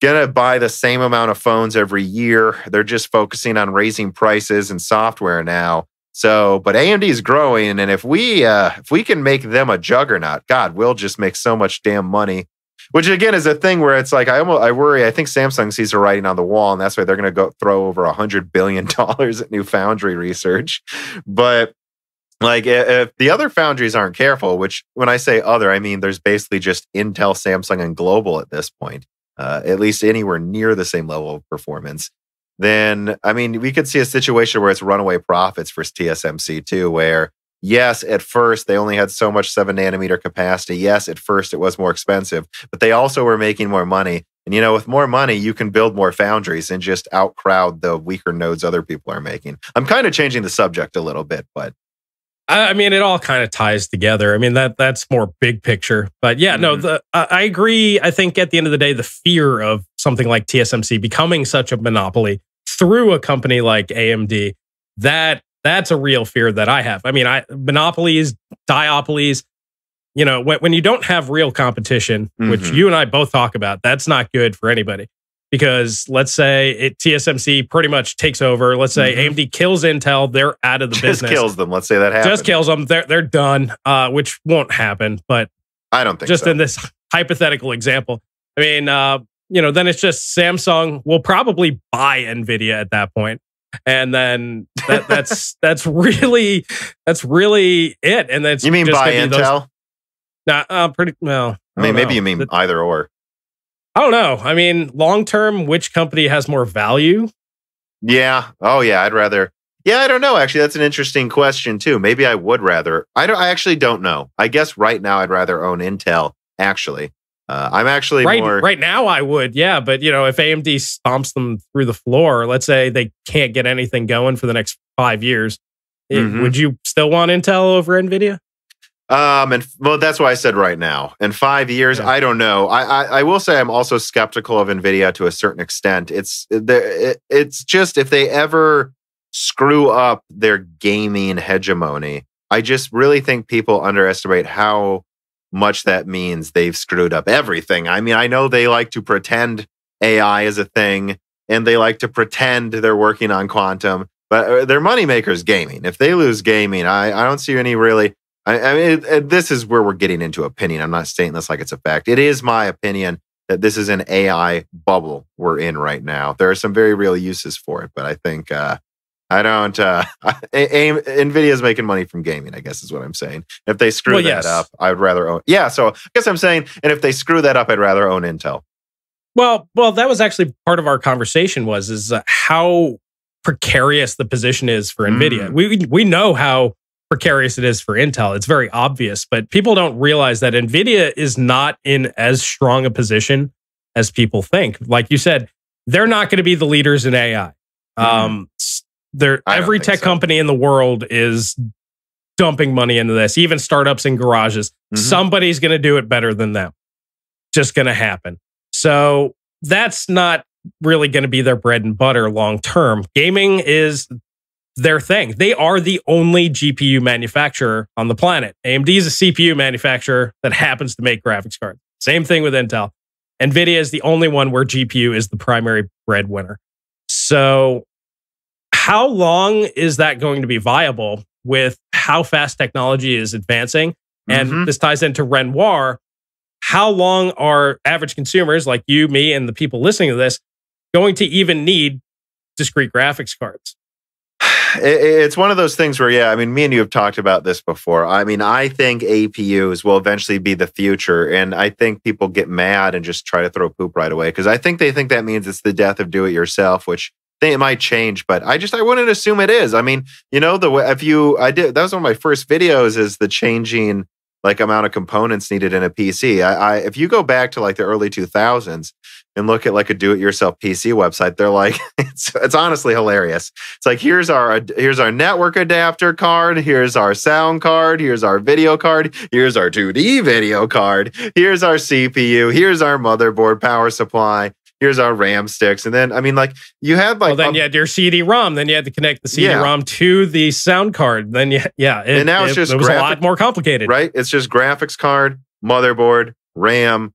gonna buy the same amount of phones every year. They're just focusing on raising prices and software now. So, but AMD is growing, and if we can make them a juggernaut, God, we'll just make so much damn money. Which again is a thing where it's like I worry. I think Samsung sees the writing on the wall, and that's why they're going to go throw over $100 billion at new foundry research. But like, if the other foundries aren't careful, which when I say other, I mean there's basically just Intel, Samsung, and Global at this point, at least anywhere near the same level of performance. Then, I mean, we could see a situation where it's runaway profits for TSMC too, where yes, at first they only had so much 7nm capacity. Yes, at first it was more expensive, but they also were making more money. And you know, with more money, you can build more foundries and just outcrowd the weaker nodes other people are making. I'm kind of changing the subject a little bit, but I mean, it all kind of ties together. I mean, that's more big picture. But yeah, no, I agree. I think at the end of the day, the fear of something like TSMC becoming such a monopoly through a company like AMD, that's a real fear that I have. I mean, monopolies, diopolies, you know, when you don't have real competition, which you and I both talk about, that's not good for anybody. Because let's say TSMC pretty much takes over. Let's say AMD kills Intel, they're out of the business. Just kills them. Let's say that happens. Just kills them. They're done, which won't happen. But I don't think just so. In this hypothetical example, I mean, you know, then it's just Samsung will probably buy Nvidia at that point, and then that's really it. And that's you mean just buy Intel? Nah, pretty well. I mean, maybe you mean either or. I don't know. I mean, long term, which company has more value? Yeah. Oh, yeah. I'd rather. Yeah, I don't know. Actually, that's an interesting question too. Maybe I would rather. I actually don't know. I guess right now I'd rather own Intel. Actually, I'm actually right now I would. Yeah, but you know, if AMD stomps them through the floor, let's say they can't get anything going for the next 5 years, would you still want Intel over Nvidia? And well, that's why I said right now. In 5 years, yeah. I don't know. I will say I'm also skeptical of NVIDIA to a certain extent. It's just if they ever screw up their gaming hegemony, I just really think people underestimate how much that means they've screwed up everything. I mean, I know they like to pretend AI is a thing, and they like to pretend they're working on quantum, but their moneymaker's gaming. If they lose gaming, I don't see any really... I mean, this is where we're getting into opinion. I'm not stating this like it's a fact. It is my opinion that this is an AI bubble we're in right now. There are some very real uses for it, but I think NVIDIA's making money from gaming, I guess is what I'm saying. If they screw that up, I'd rather own... Yeah, so I guess I'm saying, and if they screw that up, I'd rather own Intel. Well, that was actually part of our conversation is how precarious the position is for NVIDIA. We know how precarious it is for Intel. It's very obvious, but people don't realize that NVIDIA is not in as strong a position as people think. Like you said, they're not going to be the leaders in AI. Every tech company in the world is dumping money into this, even startups in garages. Somebody's going to do it better than them. Just going to happen. So that's not really going to be their bread and butter long term. Gaming is their thing. They are the only GPU manufacturer on the planet. AMD is a CPU manufacturer that happens to make graphics cards. Same thing with Intel. NVIDIA is the only one where GPU is the primary breadwinner. So how long is that going to be viable with how fast technology is advancing? And this ties into Renoir. How long are average consumers like you, me, and the people listening to this going to even need discrete graphics cards? it's one of those things where, yeah, I mean, me and you have talked about this before. I mean, I think APUs will eventually be the future. And I think people get mad and just try to throw poop right away because I think they think that means it's the death of do-it-yourself, which it might change, but I wouldn't assume it is. I mean, you know, the way, that was one of my first videos is the changing like amount of components needed in a PC. If you go back to like the early 2000s and look at like a do-it-yourself PC website, they're like, it's honestly hilarious. It's like, here's our network adapter card, here's our sound card, here's our video card, here's our 2D video card, here's our CPU, here's our motherboard, power supply, here's our RAM sticks. And then, I mean, like, you had like... Well, then you had your CD-ROM. Then you had to connect the CD-ROM to the sound card. Then, and now it's just... It was a lot more complicated. Right? It's just graphics card, motherboard, RAM,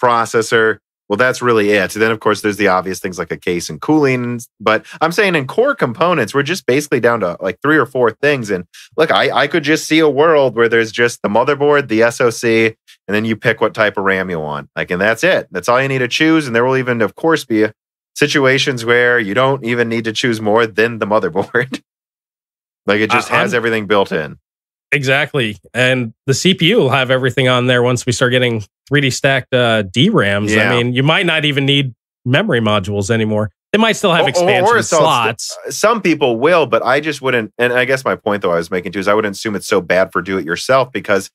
processor. Well, that's really it. So then, of course, there's the obvious things like a case and cooling. But I'm saying in core components, we're just basically down to like 3 or 4 things. And look, I could just see a world where there's just the motherboard, the SoC, and then you pick what type of RAM you want. Like, and that's it. That's all you need to choose. And there will even, of course, be situations where you don't even need to choose more than the motherboard. Like, it just has everything built in. Exactly. And the CPU will have everything on there once we start getting 3D stacked DRAMs. Yeah. I mean, you might not even need memory modules anymore. They might still have expansion slots. Some people will, but I just wouldn't. And I guess my point, though, I was making too is I wouldn't assume it's so bad for do-it-yourself because...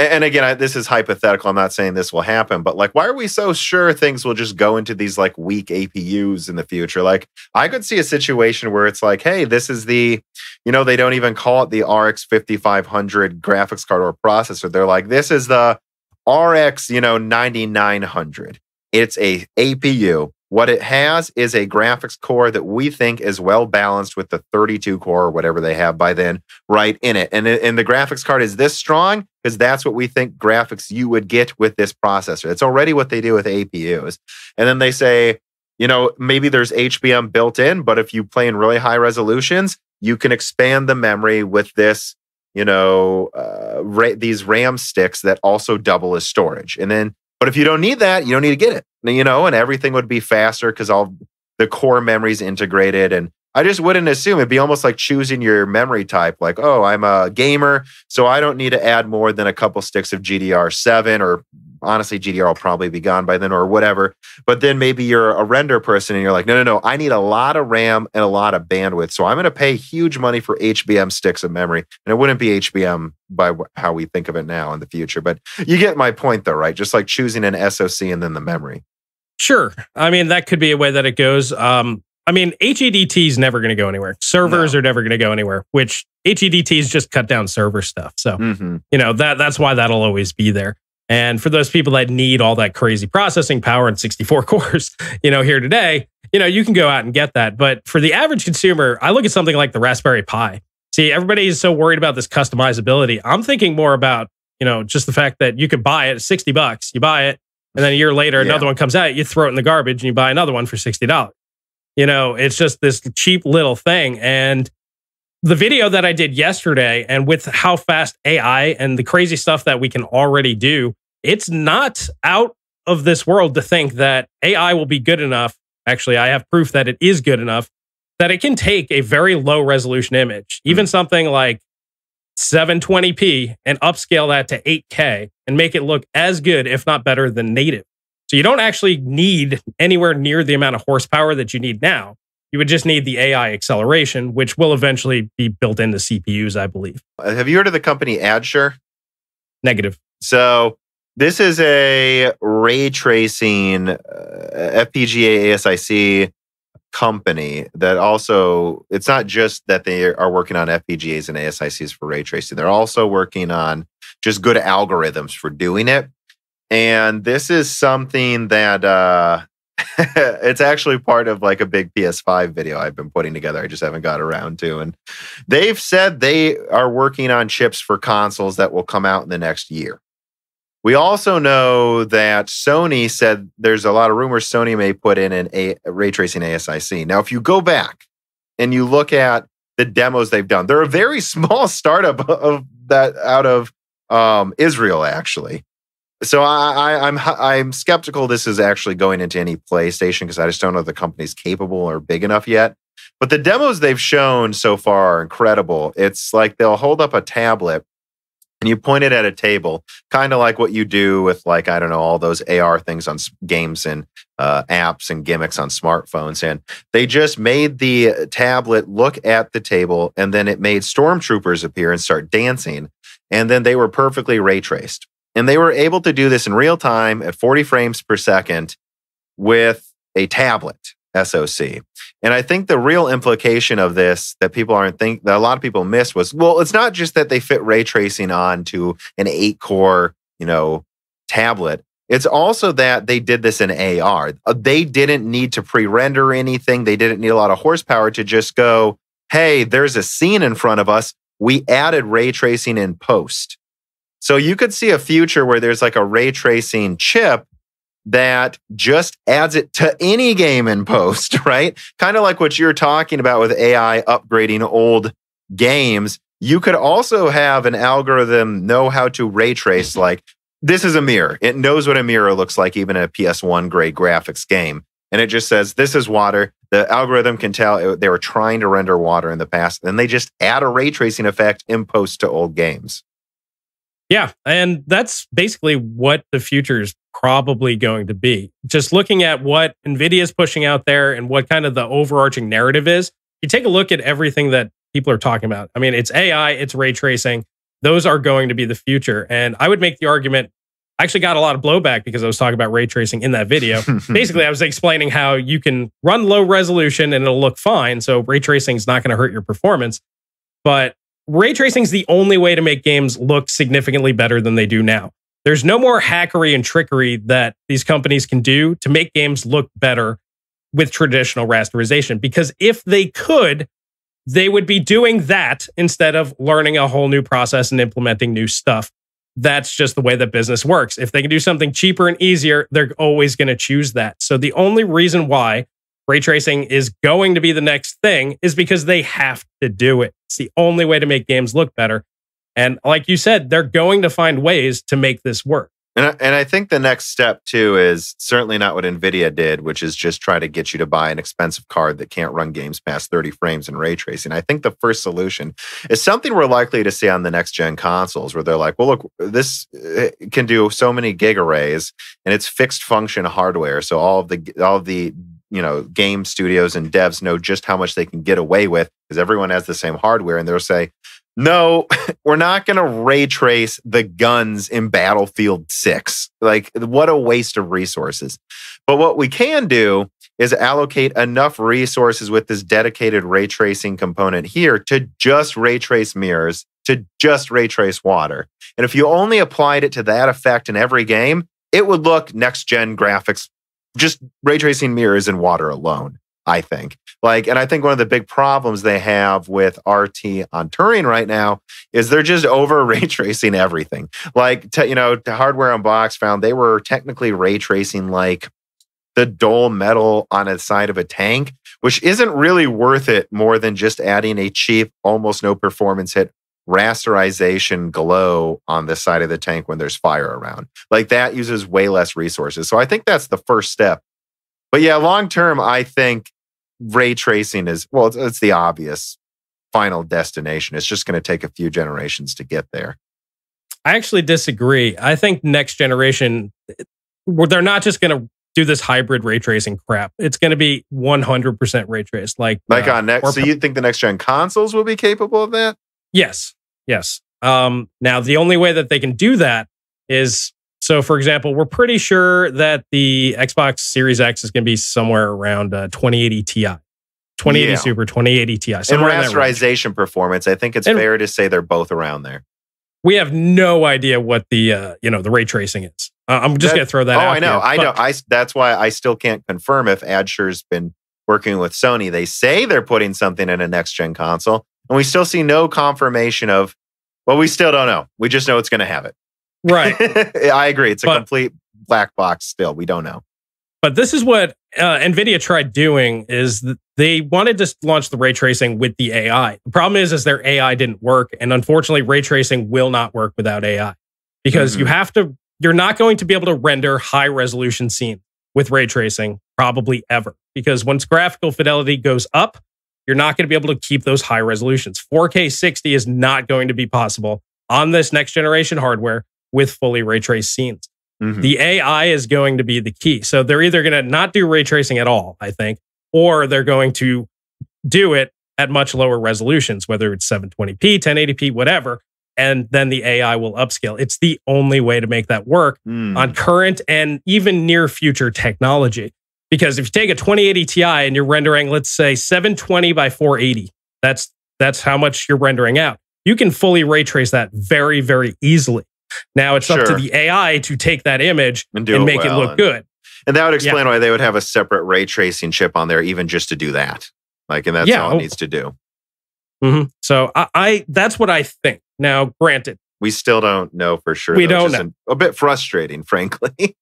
And again, this is hypothetical. I'm not saying this will happen, but like, why are we so sure things will just go into these like weak APUs in the future? Like, I could see a situation where it's like, hey, this is the, you know, they don't even call it the RX 5500 graphics card or processor. They're like, this is the RX, you know, 9900. It's a APU. What it has is a graphics core that we think is well balanced with the 32 core or whatever they have by then right in it. And the graphics card is this strong because that's what we think graphics you would get with this processor. It's already what they do with APUs. And then they say, you know, maybe there's HBM built in, but if you play in really high resolutions, you can expand the memory with this, you know, these RAM sticks that also double as storage. And then, but if you don't need that, you don't need to get it. You know, and everything would be faster because all the core memory's integrated. And I just wouldn't assume it'd be almost like choosing your memory type. Like, oh, I'm a gamer, so I don't need to add more than a couple sticks of GDDR7 or honestly, GDDR will probably be gone by then or whatever. But then maybe you're a render person and you're like, no, I need a lot of RAM and a lot of bandwidth. So I'm going to pay huge money for HBM sticks of memory. And it wouldn't be HBM by how we think of it now in the future. But you get my point though, right? Just like choosing an SoC and then the memory. Sure. I mean, that could be a way that it goes. I mean, HEDT is never going to go anywhere. Servers are never going to go anywhere, which HEDT is just cut down server stuff. So, you know, that's why that'll always be there. And for those people that need all that crazy processing power and 64 cores, you know, here today, you know, you can go out and get that. But for the average consumer, I look at something like the Raspberry Pi. See, everybody is so worried about this customizability. I'm thinking more about, you know, just the fact that you could buy it at $60. You buy it, and then a year later, another one comes out. You throw it in the garbage, and you buy another one for $60. You know, it's just this cheap little thing. And the video that I did yesterday, and with how fast AI and the crazy stuff that we can already do, it's not out of this world to think that AI will be good enough. Actually, I have proof that it is good enough that it can take a very low resolution image, even something like 720p, and upscale that to 8K and make it look as good, if not better, than native. So you don't actually need anywhere near the amount of horsepower that you need now. You would just need the AI acceleration, which will eventually be built into CPUs, I believe. Have you heard of the company Adsure? Negative. So this is a ray tracing FPGA ASIC company that also, it's not just that they are working on FPGAs and ASICs for ray tracing. They're also working on just good algorithms for doing it. And this is something that... it's actually part of like a big PS5 video I've been putting together. I just haven't got around to. And they've said they are working on chips for consoles that will come out in the next year. We also know that Sony said there's a lot of rumors Sony may put in an ray tracing ASIC. Now, if you go back and you look at the demos they've done, they're a very small startup of that out of Israel, actually. So I'm skeptical this is actually going into any PlayStation because I just don't know if the company's capable or big enough yet. But the demos they've shown so far are incredible. It's like they'll hold up a tablet and you point it at a table, kind of like what you do with, like, I don't know, all those AR things on games and apps and gimmicks on smartphones. And they just made the tablet look at the table, and then it made stormtroopers appear and start dancing. And then they were perfectly ray traced. And they were able to do this in real time at 40 frames per second with a tablet SoC. And I think the real implication of this that people aren't think that a lot of people miss was, well, it's not just that they fit ray tracing onto an 8-core, you know, tablet. It's also that they did this in AR. They didn't need to pre-render anything. They didn't need a lot of horsepower to just go, hey, there's a scene in front of us. We added ray tracing in post. So you could see a future where there's like a ray tracing chip that just adds it to any game in post, right? Kind of like what you're talking about with AI upgrading old games. You could also have an algorithm know how to ray trace, like, this is a mirror. It knows what a mirror looks like, even in a PS1 grade graphics game. And it just says, this is water. The algorithm can tell they were trying to render water in the past. And they just add a ray tracing effect in post to old games. Yeah, and that's basically what the future is probably going to be. Just looking at what NVIDIA is pushing out there and what kind of the overarching narrative is, you take a look at everything that people are talking about. I mean, it's AI, it's ray tracing. Those are going to be the future. And I would make the argument, I actually got a lot of blowback because I was talking about ray tracing in that video. Basically, I was explaining how you can run low resolution and it'll look fine. So ray tracing is not going to hurt your performance. But ray tracing is the only way to make games look significantly better than they do now. There's no more hackery and trickery that these companies can do to make games look better with traditional rasterization, because if they could, they would be doing that instead of learning a whole new process and implementing new stuff. That's just the way that business works. If they can do something cheaper and easier, they're always going to choose that. So the only reason why ray tracing is going to be the next thing is because they have to do it. It's the only way to make games look better. And like you said, they're going to find ways to make this work. And I think the next step, too, is certainly not what NVIDIA did, which is just try to get you to buy an expensive card that can't run games past 30 frames in ray tracing. I think the first solution is something we're likely to see on the next-gen consoles, where they're like, well, look, this can do so many gig arrays, and it's fixed-function hardware, so all of the you know, game studios and devs know just how much they can get away with because everyone has the same hardware. And they'll say, no, we're not going to ray trace the guns in Battlefield 6. Like, what a waste of resources. But what we can do is allocate enough resources with this dedicated ray tracing component here to just ray trace mirrors, to just ray trace water. And if you only applied it to that effect in every game, it would look next-gen graphics, just ray tracing mirrors and water alone, I think. And I think one of the big problems they have with RT on Turing right now is they're just over ray tracing everything. The Hardware Unboxed found they were technically ray tracing like the dull metal on the side of a tank, which isn't really worth it more than just adding a cheap, almost no performance hit rasterization glow on the side of the tank when there's fire around. Like, that uses way less resources. So I think that's the first step. But yeah, long term, I think ray tracing is, well, it's the obvious final destination. It's just going to take a few generations to get there. I actually disagree. I think next generation, they're not just going to do this hybrid ray tracing crap. It's going to be 100% ray traced. So you think the next gen consoles will be capable of that? Yes. Now, the only way that they can do that is, so for example, we're pretty sure that the Xbox Series X is going to be somewhere around 2080 Ti, 2080 Super, 2080 Ti. And rasterization performance, I think it's fair to say they're both around there. We have no idea what the the ray tracing is. I'm just going to throw that out. That's why I still can't confirm if Adsher's been working with Sony. They say they're putting something in a next gen console. And we still see no confirmation of, well, we still don't know. We just know it's going to have it. Right. I agree. It's a complete black box still. We don't know. But this is what NVIDIA tried doing, is they wanted to launch the ray tracing with the AI. The problem is their AI didn't work. And unfortunately, ray tracing will not work without AI, because you have to You're not going to be able to render high-resolution scenes with ray tracing, probably ever. Because once graphical fidelity goes up, you're not going to be able to keep those high resolutions. 4K 60 is not going to be possible on this next-generation hardware with fully ray-traced scenes. Mm-hmm. The AI is going to be the key. So they're either going to not do ray tracing at all, I think, or they're going to do it at much lower resolutions, whether it's 720p, 1080p, whatever, and then the AI will upscale. It's the only way to make that work on current and even near future technology. Because if you take a 2080 Ti and you're rendering, let's say 720 by 480, that's how much you're rendering out. You can fully ray trace that very, very easily. Now it's up to the AI to take that image and make it look good. And that would explain why they would have a separate ray tracing chip on there, even just to do that. Like, and that's all it needs to do. Mm-hmm. So I that's what I think. Now, granted, we still don't know for sure. We don't know. A bit frustrating, frankly.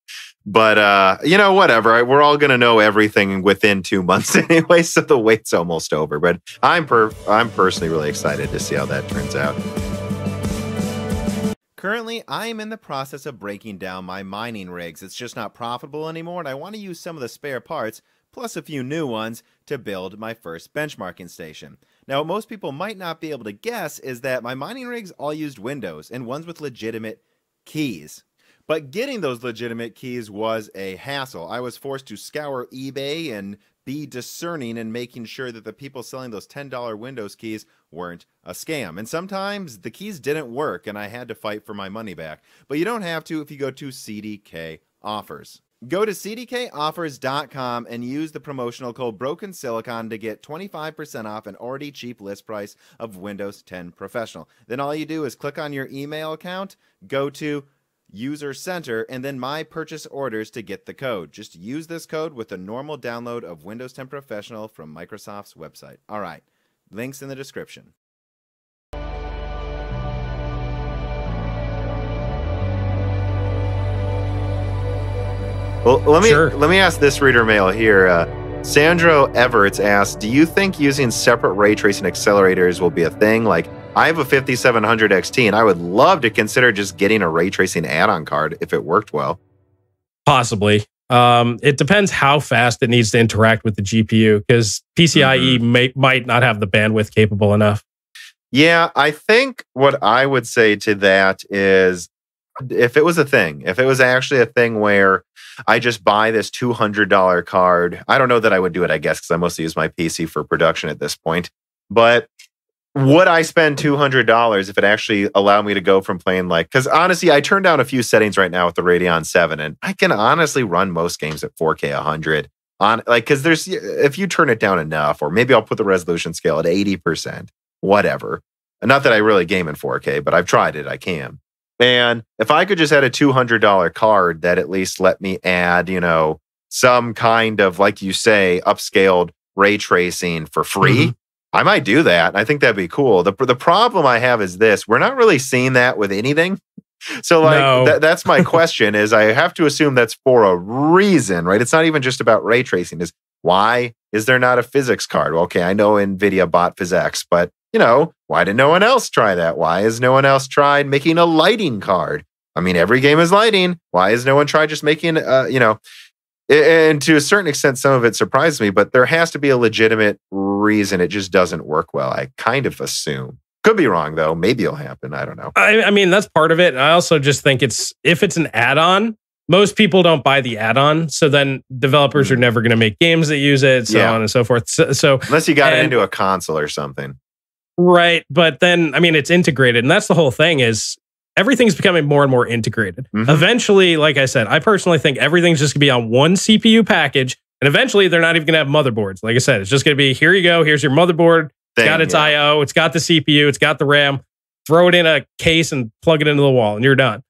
But, you know, whatever. We're all going to know everything within 2 months anyway, so the wait's almost over. But I'm personally really excited to see how that turns out. Currently, I am in the process of breaking down my mining rigs. It's just not profitable anymore, and I want to use some of the spare parts, plus a few new ones, to build my first benchmarking station. Now, what most people might not be able to guess is that my mining rigs all used Windows, and ones with legitimate keys. But getting those legitimate keys was a hassle. I was forced to scour eBay and be discerning and making sure that the people selling those $10 Windows keys weren't a scam. And sometimes the keys didn't work and I had to fight for my money back. But you don't have to if you go to CDK Offers. Go to cdkoffers.com and use the promotional code Broken Silicon to get 25% off an already cheap list price of Windows 10 Professional. Then all you do is click on your email account, go to User Center, and then My Purchase Orders to get the code. Just use this code with the normal download of Windows 10 Professional from Microsoft's website. All right, links in the description. Well, let me ask this reader mail here. Sandro Everts asks, do you think using separate ray tracing accelerators will be a thing? Like, I have a 5700 XT, and I would love to consider just getting a ray tracing add-on card if it worked well. Possibly. It depends how fast it needs to interact with the GPU, because PCIe might not have the bandwidth capable enough. Yeah, I think what I would say to that is, if it was a thing, if it was actually a thing where I just buy this $200 card, I don't know that I would do it, I guess, because I mostly use my PC for production at this point. But would I spend $200 if it actually allowed me to go from playing like... Because honestly, I turned down a few settings right now with the Radeon 7, and I can honestly run most games at 4K 100. On like, because there's... If you turn it down enough, or maybe I'll put the resolution scale at 80%, whatever. Not that I really game in 4K, but I've tried it, I can. And if I could just add a $200 card that at least let me add, you know, some kind of, like you say, upscaled ray tracing for free... Mm-hmm. I might do that. I think that'd be cool. The problem I have is this. We're not really seeing that with anything. So like that's my question is, I have to assume that's for a reason, right? It's not even just about ray tracing. Is why is there not a physics card? Well, okay, I know NVIDIA bought PhysX, but you know, why did no one else try that? Why has no one else tried making a lighting card? I mean, every game is lighting. Why has no one tried just making, you know, and to a certain extent, some of it surprised me, but there has to be a legitimate reason it just doesn't work well, I kind of assume. Could be wrong, though. Maybe it'll happen. I don't know. I mean, that's part of it. And I also just think it's, if it's an add-on, most people don't buy the add-on. So then developers are never going to make games that use it, so on and so forth. So unless you got it into a console or something. Right. But then, I mean, it's integrated. And that's the whole thing is... Everything's becoming more and more integrated. Mm-hmm. Eventually, like I said, I personally think everything's just going to be on one CPU package. And eventually, they're not even going to have motherboards. Like I said, it's just going to be, here you go. Here's your motherboard. It's got its I.O. It's got the CPU. It's got the RAM. Throw it in a case and plug it into the wall, and you're done.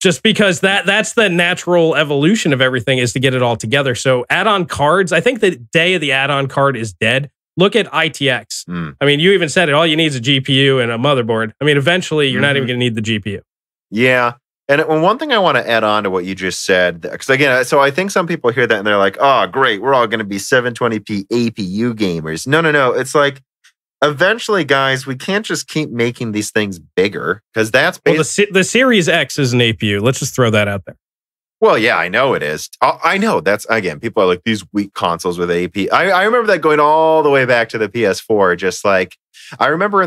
Just because that's the natural evolution of everything is to get it all together. So add-on cards, I think the day of the add-on card is dead. Look at ITX. I mean, you even said it. All you need is a GPU and a motherboard. I mean, eventually, you're not even going to need the GPU. Yeah. And one thing I want to add on to what you just said, because again, so I think some people hear that and they're like, oh, great, we're all going to be 720p APU gamers. No, no, no. It's like, Eventually, guys, we can't just keep making these things bigger because that's the Series X is an APU. Let's just throw that out there. Well, yeah, I know it is. I know that's, again, people are like, these weak consoles with AP. I remember that going all the way back to the PS4. Just like, I remember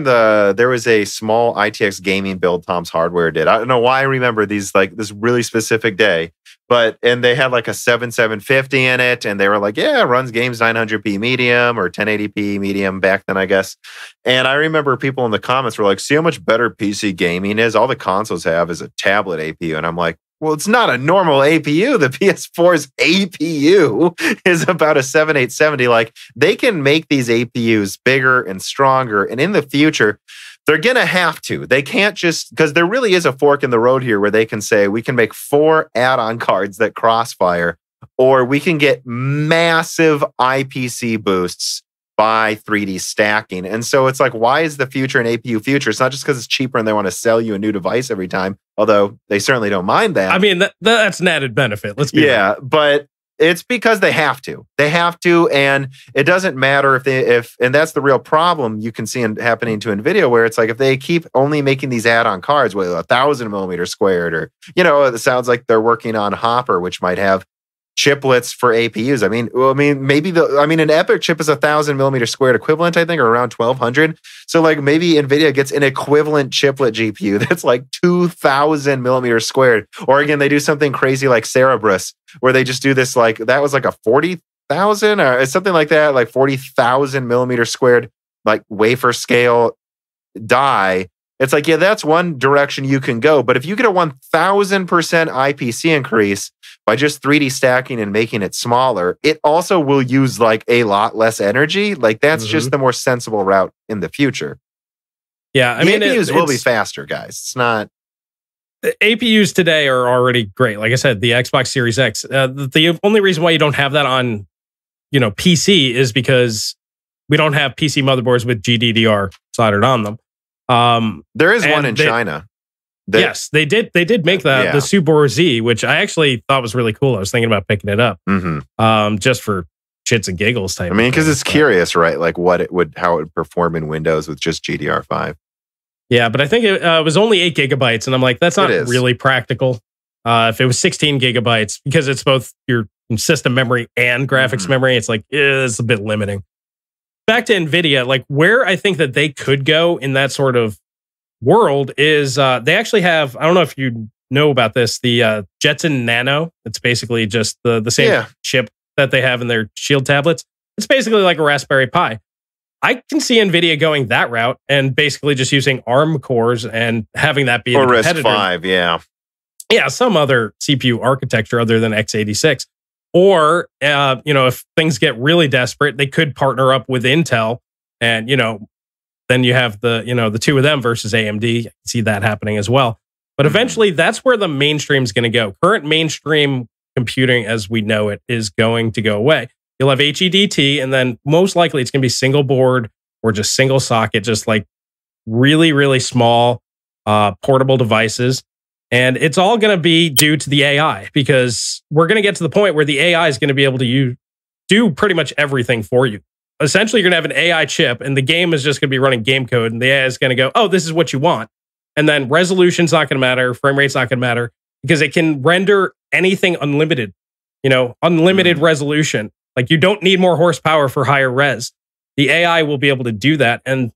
there was a small ITX gaming build Tom's Hardware did. I don't know why I remember these, like this really specific day, but, and they had like a 7750 in it. And they were like, yeah, it runs games 900p medium or 1080p medium back then, I guess. And I remember people in the comments were like, see how much better PC gaming is. All the consoles have is a tablet APU. And I'm like, well, it's not a normal APU. The PS4's APU is about a 7870. Like, they can make these APUs bigger and stronger. And in the future, they're going to have to. They can't just, because there really is a fork in the road here where they can say, we can make 4 add-on cards that crossfire, or we can get massive IPC boosts by 3D stacking. And so it's like, why is the future an APU future? It's not just because it's cheaper and they want to sell you a new device every time, although they certainly don't mind that. I mean, that's an added benefit. Let's be honest. But it's because they have to. They have to, and it doesn't matter if and that's the real problem you can see happening to NVIDIA, where it's like, if they keep only making these add-on cards with 1,000 millimeter squared, or, you know, it sounds like they're working on Hopper, which might have chiplets for APUs. I mean, an EPYC chip is 1,000 millimeter squared equivalent, I think, or around 1,200. So, like, maybe NVIDIA gets an equivalent chiplet GPU that's like 2,000 millimeter squared. Or again, they do something crazy like Cerebrus, where they just do this, like, that was like a 40,000 or something like that, like 40,000 millimeter squared, like wafer scale die. It's like, yeah, that's one direction you can go. But if you get a 1,000% IPC increase by just 3D stacking and making it smaller, it also will use like a lot less energy. Like, that's just the more sensible route in the future. Yeah, I mean, APUs will be faster, guys. It's not... The APUs today are already great. Like I said, the Xbox Series X. The only reason why you don't have that on, you know, PC is because we don't have PC motherboards with GDDR soldered on them. There is one in China. Yes, they did make that, the Subaru Z, which I actually thought was really cool. I was thinking about picking it up, just for chits and giggles type. I mean, because it's curious, right? Like, how it would perform in Windows with just GDDR5. Yeah, but I think it was only 8 gigabytes, and I'm like, that's not really practical. If it was 16 gigabytes, because it's both your system memory and graphics memory, it's like, it's a bit limiting. Back to NVIDIA, like, where I think that they could go in that sort of world is they actually have, I don't know if you know about this, the Jetson Nano. It's basically just the same chip that they have in their Shield tablets. It's basically like a Raspberry Pi. I can see NVIDIA going that route and basically just using ARM cores and having that be a competitor. Or RISC-V, yeah, some other CPU architecture other than x86. Or, you know, if things get really desperate, they could partner up with Intel, and, you know, then you have the two of them versus AMD. I see that happening as well. But eventually, that's where the mainstream is going to go. Current mainstream computing, as we know it, is going to go away. You'll have HEDT, and then most likely it's going to be single board or just single socket, just like really, really small portable devices. And it's all going to be due to the AI, because we're going to get to the point where the AI is going to be able to do pretty much everything for you. Essentially, you're going to have an AI chip, and the game is just going to be running game code, and the AI is going to go, oh, this is what you want. And then resolution's not going to matter, frame rate's not going to matter, because it can render anything unlimited, you know, unlimited resolution. Like, you don't need more horsepower for higher res. The AI will be able to do that. And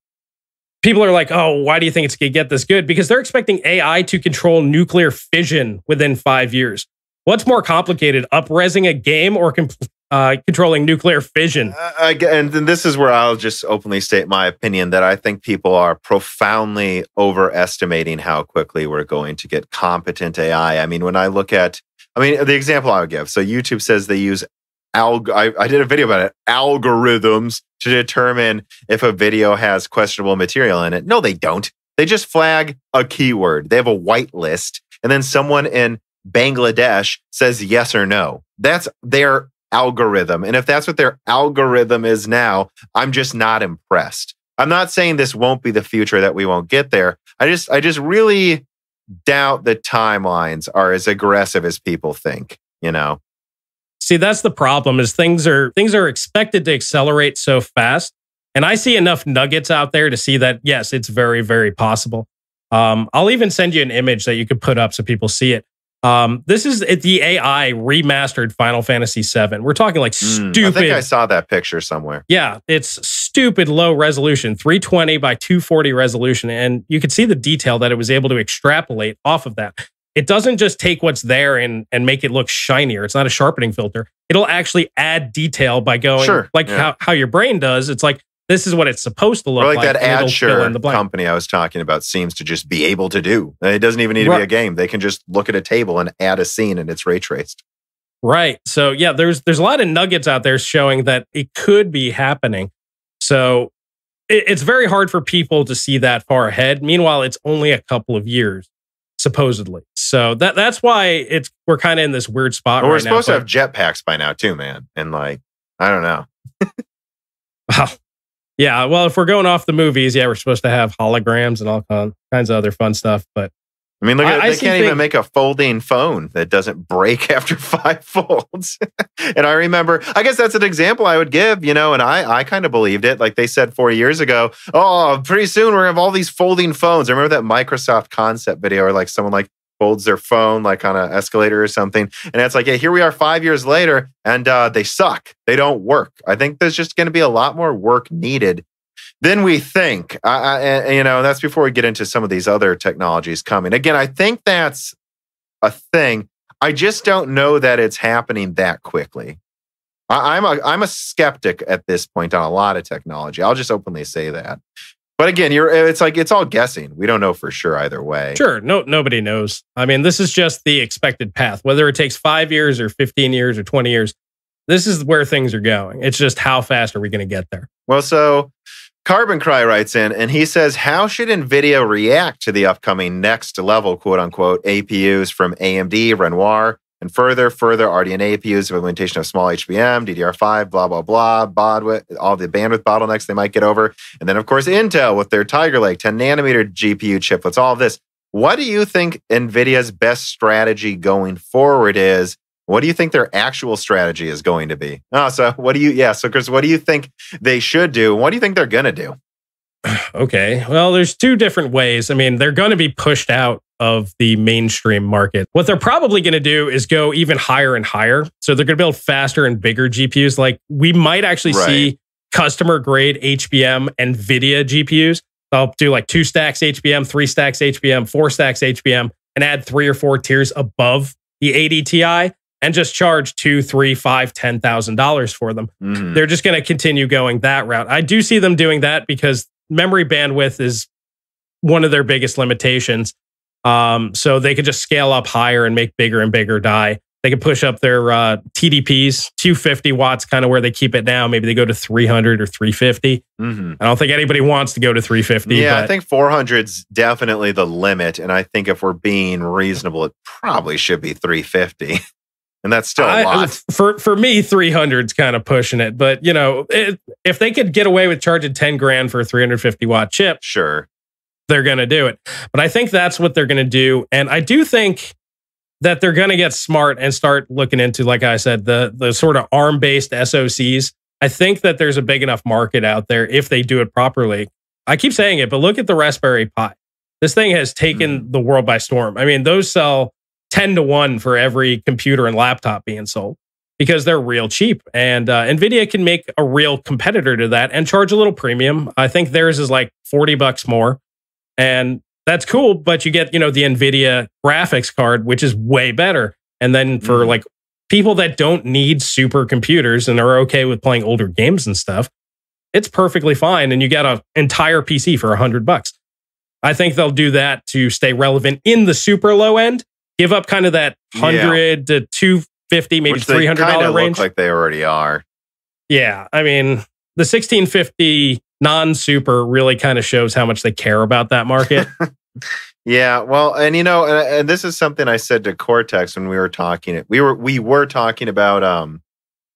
people are like, oh, why do you think it's going to get this good? Because they're expecting AI to control nuclear fission within 5 years. What's more complicated, up-resing a game or controlling nuclear fission? And this is where I'll just openly state my opinion that I think people are profoundly overestimating how quickly we're going to get competent AI. I mean, when I look at... I mean, the example I would give. So YouTube says they use... I did a video about it, algorithms to determine if a video has questionable material in it. No, they don't. They just flag a keyword. They have a whitelist. And then someone in Bangladesh says yes or no. That's their algorithm. And if that's what their algorithm is now, I'm just not impressed. I'm not saying this won't be the future, that we won't get there. I just really doubt the timelines are as aggressive as people think, you know? See, that's the problem, is things are expected to accelerate so fast And I see enough nuggets out there to see that, yes, it's very, very possible. I'll even send you an image that you could put up so people see it. This is the AI remastered Final Fantasy VII. We're talking like stupid. I think I saw that picture somewhere. Yeah, it's stupid low resolution, 320 by 240 resolution. And you could see the detail that it was able to extrapolate off of that. It doesn't just take what's there and make it look shinier. It's not a sharpening filter. It'll actually add detail by going how your brain does. It's like, this is what it's supposed to look like. Like that Adsure company I was talking about seems to just be able to do. It doesn't even need to be a game. They can just look at a table and add a scene and it's ray traced. Right. So yeah, there's a lot of nuggets out there showing that it could be happening. So it's very hard for people to see that far ahead. Meanwhile, it's only a couple of years, supposedly. So that's why we're kind of in this weird spot right now. We're supposed to have jetpacks by now too, man. And like, I don't know. Wow. Yeah, well, if we're going off the movies, yeah, we're supposed to have holograms and all kinds of other fun stuff. But I mean, look at they can't even make a folding phone that doesn't break after 5 folds. And I remember, I guess that's an example I would give, you know, and I kind of believed it. Like they said 4 years ago, oh, pretty soon we're going to have all these folding phones. I remember that Microsoft concept video where like someone like folds their phone like on an escalator or something. And it's like, yeah, here we are 5 years later and they suck. They don't work. I think there's just going to be a lot more work needed than we think. You know, that's before we get into some of these other technologies coming. Again, I think that's a thing. I just don't know that it's happening that quickly. I'm a skeptic at this point on a lot of technology. I'll just openly say that. But again, it's like it's all guessing. We don't know for sure either way. Sure, nobody knows. I mean, this is just the expected path. Whether it takes 5 years or 15 years or 20 years, this is where things are going. It's just how fast are we going to get there? Well, so Carbon Cry writes in and he says, how should NVIDIA react to the upcoming next level, quote unquote, APUs from AMD, Renoir, and further RDNA APUs, implementation of small HBM, DDR5, blah, blah, blah, all the bandwidth bottlenecks they might get over. And then, of course, Intel with their Tiger Lake 10 nanometer GPU chiplets, all of this. What do you think NVIDIA's best strategy going forward is? What do you think their actual strategy is going to be? So Chris, what do you think they should do? What do you think they're going to do? Okay, well, there's two different ways. I mean, they're going to be pushed out of the mainstream market. What they're probably going to do is go even higher and higher. So they're going to build faster and bigger GPUs. Like we might actually see customer grade HBM NVIDIA GPUs. They'll do like 2 stacks HBM, 3 stacks HBM, 4 stacks HBM, and add 3 or 4 tiers above the 80 Ti and just charge $2,000, $3,000, $5,000, $10,000 for them. They're just going to continue going that route. I do see them doing that because memory bandwidth is one of their biggest limitations. So they could just scale up higher and make bigger and bigger die. They could push up their TDPs, 250 watts, kind of where they keep it now. Maybe they go to 300 or 350. I don't think anybody wants to go to 350. Yeah, but I think 400's definitely the limit. And I think if we're being reasonable, it probably should be 350. And that's still a lot. For me, 300's kind of pushing it. But, you know, if they could get away with charging 10 grand for a 350 watt chip, sure, they're going to do it. But I think that's what they're going to do. And I do think that they're going to get smart and start looking into, like I said, the sort of ARM-based SOCs. I think that there's a big enough market out there if they do it properly. I keep saying it, but look at the Raspberry Pi. This thing has taken the world by storm. I mean, those sell 10 to 1 for every computer and laptop being sold because they're real cheap. And NVIDIA can make a real competitor to that and charge a little premium. I think theirs is like $40 more. And that's cool, but you get, you know, the NVIDIA graphics card, which is way better. And then for like people that don't need super computers and are okay with playing older games and stuff, it's perfectly fine. And you get an entire PC for $100. I think they'll do that to stay relevant in the super low end. Give up kind of that 100 to 250, maybe $300 range. Look like they already are. Yeah, I mean, the 1650 non-super really kind of shows how much they care about that market. Yeah, well, and you know, and this is something I said to Cortex when we were talking. We were talking about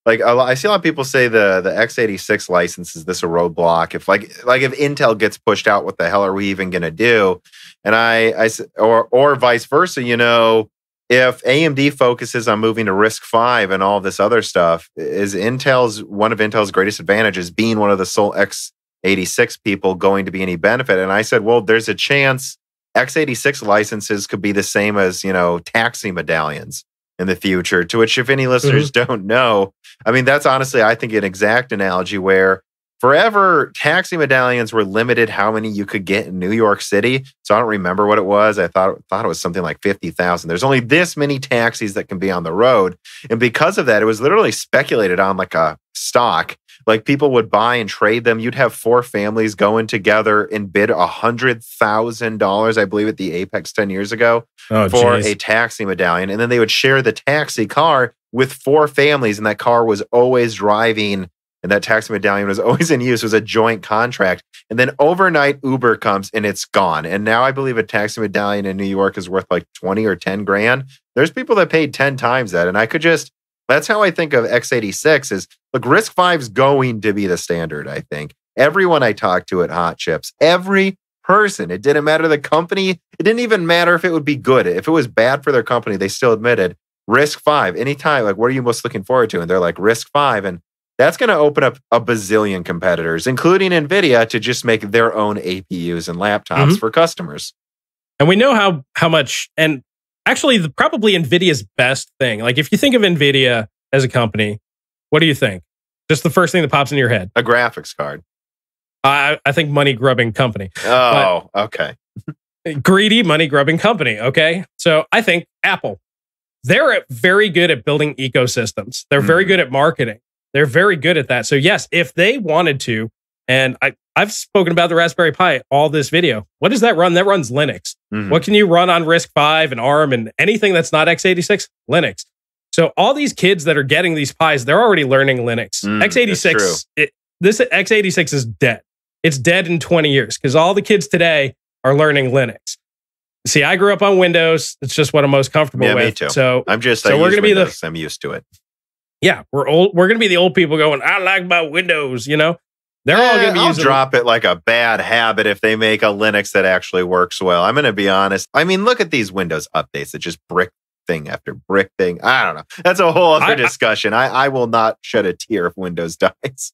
I see a lot of people say the x86 license is this a roadblock? If if Intel gets pushed out, what the hell are we even going to do? And or vice versa, you know, if AMD focuses on moving to RISC-V and all this other stuff, is one of Intel's greatest advantages being one of the sole x x86 people going to be any benefit? And I said, well, there's a chance x86 licenses could be the same as, you know, taxi medallions in the future, to which if any listeners don't know, I mean, that's honestly, I think, an exact analogy where forever taxi medallions were limited how many you could get in New York City. So I don't remember what it was. I thought it was something like 50,000. There's only this many taxis that can be on the road. And because of that, it was literally speculated on like a stock. Like people would buy and trade them. You'd have four families going together and bid $100,000, I believe, at the Apex 10 years ago for a taxi medallion. And then they would share the taxi car with four families. And that car was always driving. And that taxi medallion was always in use. It was a joint contract. And then overnight, Uber comes and it's gone. And now I believe a taxi medallion in New York is worth like 20 or 10 grand. There's people that paid 10 times that. And I could just... That's how I think of x86 is, look, RISC-V is going to be the standard, I think. Everyone I talked to at Hot Chips, every person, it didn't matter the company. It didn't even matter if it would be good. If it was bad for their company, they still admitted RISC-V. Anytime, like, what are you most looking forward to? And they're like, RISC-V. And that's going to open up a bazillion competitors, including NVIDIA, to just make their own APUs and laptops for customers. And we know how much... and. Actually, probably NVIDIA's best thing. Like, if you think of NVIDIA as a company, what do you think? Just the first thing that pops in your head. A graphics card. I think money-grubbing company. Oh, but okay. Greedy, money-grubbing company, okay? So I think Apple. They're very good at building ecosystems. They're very good at marketing. They're very good at that. So yes, if they wanted to, and I've spoken about the Raspberry Pi all this video. What does that run? That runs Linux. What can you run on RISC-V and ARM and anything that's not x86? Linux. So all these kids that are getting these Pis, they're already learning Linux. x86, this x86 is dead. It's dead in 20 years because all the kids today are learning Linux. See, I grew up on Windows. It's just what I'm most comfortable with. Me too. So I'm just, so we're going to be the, I'm used to it. Yeah, we're old. We're going to be the old people going, I like my Windows, you know? They're all going to be using... I'll drop it like a bad habit if they make a Linux that actually works well. I'm going to be honest. I mean, look at these Windows updates. It's just brick thing after brick thing. I don't know. That's a whole other discussion. I will not shed a tear if Windows dies.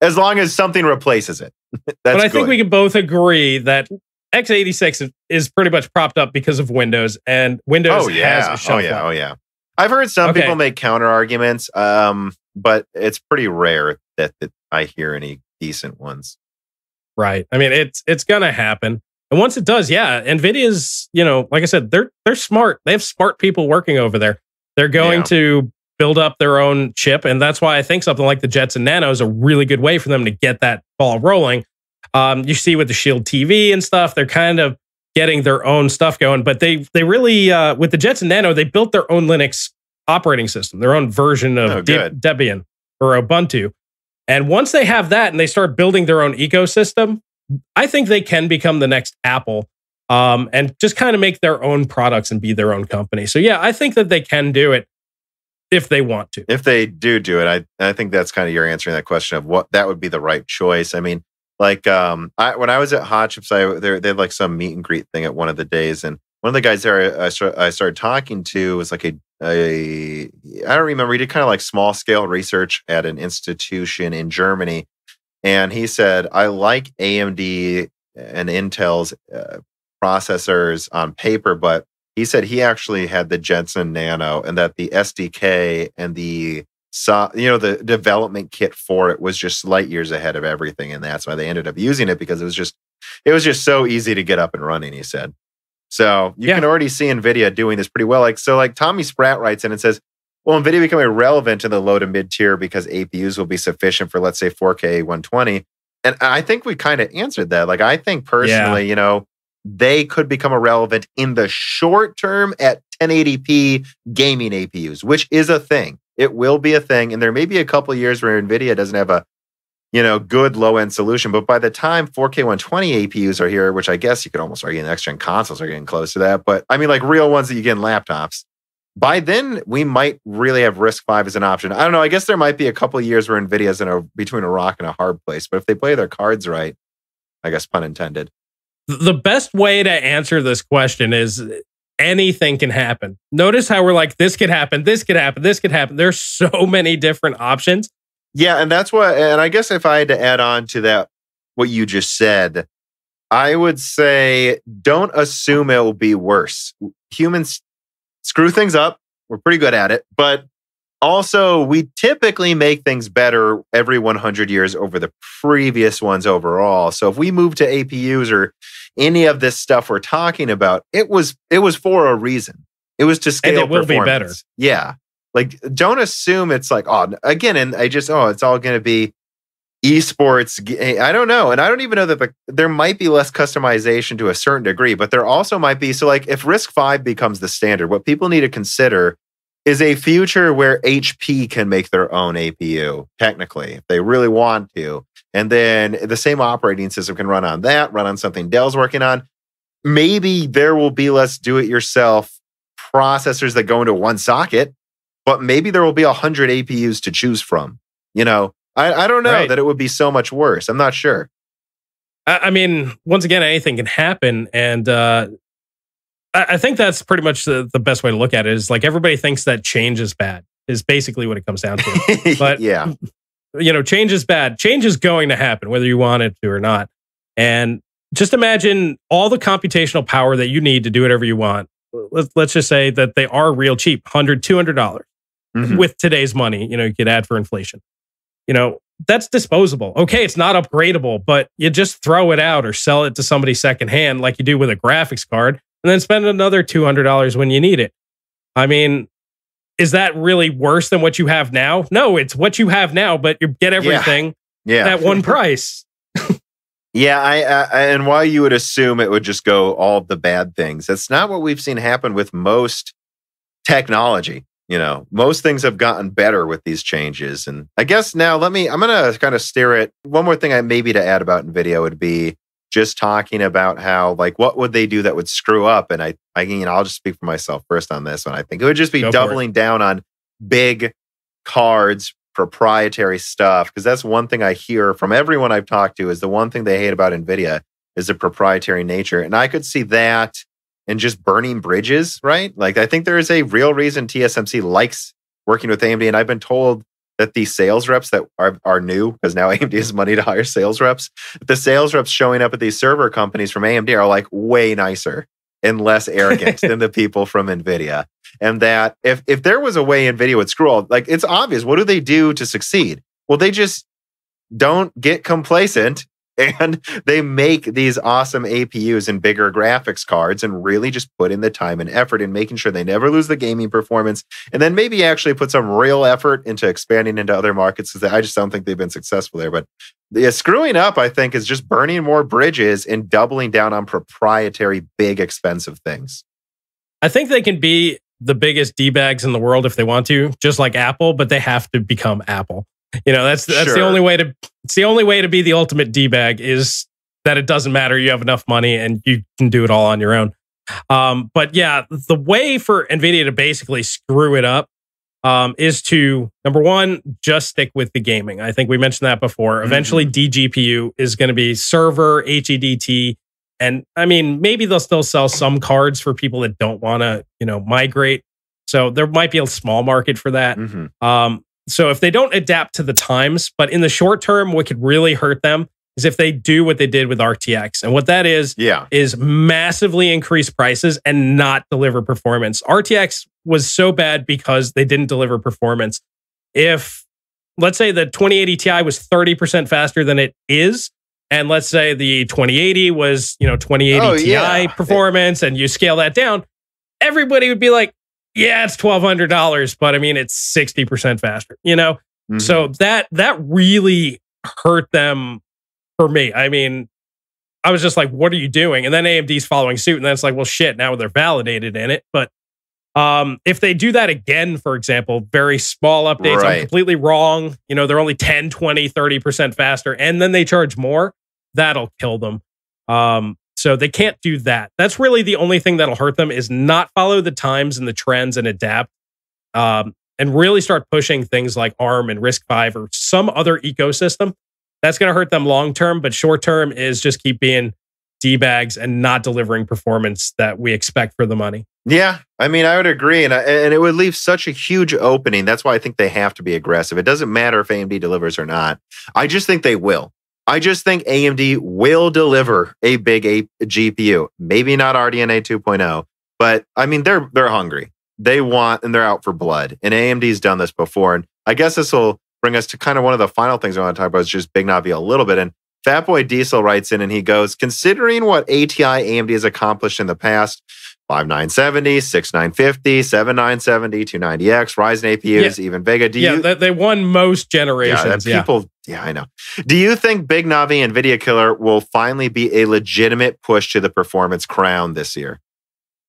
As long as something replaces it. That's but I think we can both agree that x86 is pretty much propped up because of Windows. And Windows has a shelf life. I've heard some people make counter arguments, but it's pretty rare that, I hear any decent ones. Right. I mean, it's going to happen. And once it does, yeah, NVIDIA's, you know, like I said, they're smart. They have smart people working over there. They're going to build up their own chip. And that's why I think something like the Jetson Nano is a really good way for them to get that ball rolling. You see with the Shield TV and stuff, they're kind of getting their own stuff going. But they really, with the Jetson Nano, they built their own Linux operating system, their own version of Debian or Ubuntu. And once they have that and they start building their own ecosystem, I think they can become the next Apple and just kind of make their own products and be their own company. So yeah, I think that they can do it if they want to. If they do it, I think that's kind of your answering that question of what that would be the right choice. I mean, like when I was at Hot Chips, they had like some meet and greet thing at one of the days. And one of the guys there I started talking to was like I don't remember, he did kind of like small scale research at an institution in Germany. And he said, I like AMD and Intel's processors on paper, but he said he actually had the Jetson Nano and that the SDK and the development kit for it was just light years ahead of everything. And that's why they ended up using it, because it was just so easy to get up and running, he said. So you can already see NVIDIA doing this pretty well. Like Tommy Spratt writes in and says, well, NVIDIA become irrelevant in the low to mid tier because APUs will be sufficient for, let's say, 4K 120. And I think we kind of answered that. Like, I think personally, you know, they could become irrelevant in the short term at 1080p gaming APUs, which is a thing. It will be a thing. And there may be a couple of years where NVIDIA doesn't have a, you know, good low-end solution. But by the time 4K 120 APUs are here, which I guess you could almost argue the next-gen consoles are getting close to that, but I mean, like real ones that you get in laptops, by then, we might really have RISC-V as an option. I don't know. I guess there might be a couple of years where NVIDIA's between a rock and a hard place. But if they play their cards right, I guess pun intended. The best way to answer this question is anything can happen. Notice how we're like, this could happen, this could happen, this could happen. There's so many different options. Yeah, and that's what, and I guess if I had to add on to that, what you just said, I would say don't assume it will be worse. Humans screw things up. We're pretty good at it. But also, we typically make things better every 100 years over the previous ones overall. So if we move to APUs or any of this stuff we're talking about, it was for a reason. It was to scale performance. And it will be better. Yeah. Like, don't assume it's like, oh, again, and I just, oh, it's all going to be esports. I don't know. And I don't even know that there might be less customization to a certain degree, but there also might be. So like if RISC-V becomes the standard, what people need to consider is a future where HP can make their own APU, technically, if they really want to. And then the same operating system can run on that, run on something Dell's working on. Maybe there will be less do-it-yourself processors that go into one socket, but maybe there will be 100 APUs to choose from. You know, I don't know that it would be so much worse. I'm not sure. I mean, once again, anything can happen. And I think that's pretty much the best way to look at it, is like everybody thinks that change is bad, is basically what it comes down to. But yeah, you know, change is bad. Change is going to happen, whether you want it to or not. And just imagine all the computational power that you need to do whatever you want. Let's just say that they are real cheap, $100, $200 with today's money, you know, you could add for inflation. You know, that's disposable. Okay, it's not upgradable, but you just throw it out or sell it to somebody secondhand like you do with a graphics card, and then spend another $200 when you need it. I mean, is that really worse than what you have now? No, it's what you have now, but you get everything at one price. Yeah, I and while you would assume it would just go all the bad things, that's not what we've seen happen with most technology. You know, most things have gotten better with these changes. And I guess now I'm going to kind of steer it. One more thing I maybe to add about NVIDIA would be just talking about how, like, what would they do that would screw up? And I'll just speak for myself first on this one. I think it would just be doubling down on big cards, proprietary stuff, because that's one thing I hear from everyone I've talked to is the one thing they hate about NVIDIA is the proprietary nature. And I could see that and just burning bridges, right? Like, I think there is a real reason TSMC likes working with AMD. And I've been told that the sales reps that are new, because now AMD has money to hire sales reps, the sales reps showing up at these server companies from AMD are like way nicer and less arrogant than the people from NVIDIA. And that if there was a way NVIDIA would screw all, like, it's obvious, what do they do to succeed? Well, they just don't get complacent and they make these awesome APUs and bigger graphics cards and really just put in the time and effort in making sure they never lose the gaming performance, and then maybe actually put some real effort into expanding into other markets, because I just don't think they've been successful there. But yeah, screwing up, I think, is just burning more bridges and doubling down on proprietary, big, expensive things. I think they can be the biggest D-bags in the world if they want to, just like Apple, but they have to become Apple. You know, that's sure. It's the only way to be the ultimate D-bag is that it doesn't matter. You have enough money and you can do it all on your own. But yeah, the way for NVIDIA to basically screw it up is to, number one, just stick with the gaming. I think we mentioned that before. Eventually, DGPU is going to be server, HEDT, and I mean, maybe they'll still sell some cards for people that don't want to, you know, migrate. So there might be a small market for that. So if they don't adapt to the times, but in the short term, what could really hurt them is if they do what they did with RTX. And what that is massively increase prices and not deliver performance. RTX was so bad because they didn't deliver performance. If, let's say, the 2080 Ti was 30% faster than it is, and let's say the 2080 was, you know, 2080 Ti performance, and you scale that down, everybody would be like, yeah, it's $1,200, but I mean, it's 60% faster, you know? So that really hurt them for me. I mean, I was just like, what are you doing? And then AMD's following suit, and then it's like, well, shit, now they're validated in it. But if they do that again, for example, very small updates, I'm completely wrong, you know, they're only 10, 20, 30% faster, and then they charge more, that'll kill them. So they can't do that. That's really the only thing that'll hurt them, is not follow the times and the trends and adapt, and really start pushing things like ARM and RISC-V or some other ecosystem. That's going to hurt them long-term, but short-term is just keep being D-bags and not delivering performance that we expect for the money. Yeah, I mean, I would agree, and it would leave such a huge opening. That's why I think they have to be aggressive. It doesn't matter if AMD delivers or not. I just think they will. I just think AMD will deliver a big GPU. Maybe not RDNA 2.0, but I mean, they're hungry. They want, and they're out for blood. And AMD's done this before. And I guess this will bring us to kind of one of the final things I want to talk about is just Big Navi a little bit. And Fatboy Diesel writes in and he goes, considering what ATI AMD has accomplished in the past, 5970, 6950, 7970, 290X, Ryzen APUs, even Vega. They won most generations. Do you think Big Navi NVIDIA killer will finally be a legitimate push to the performance crown this year?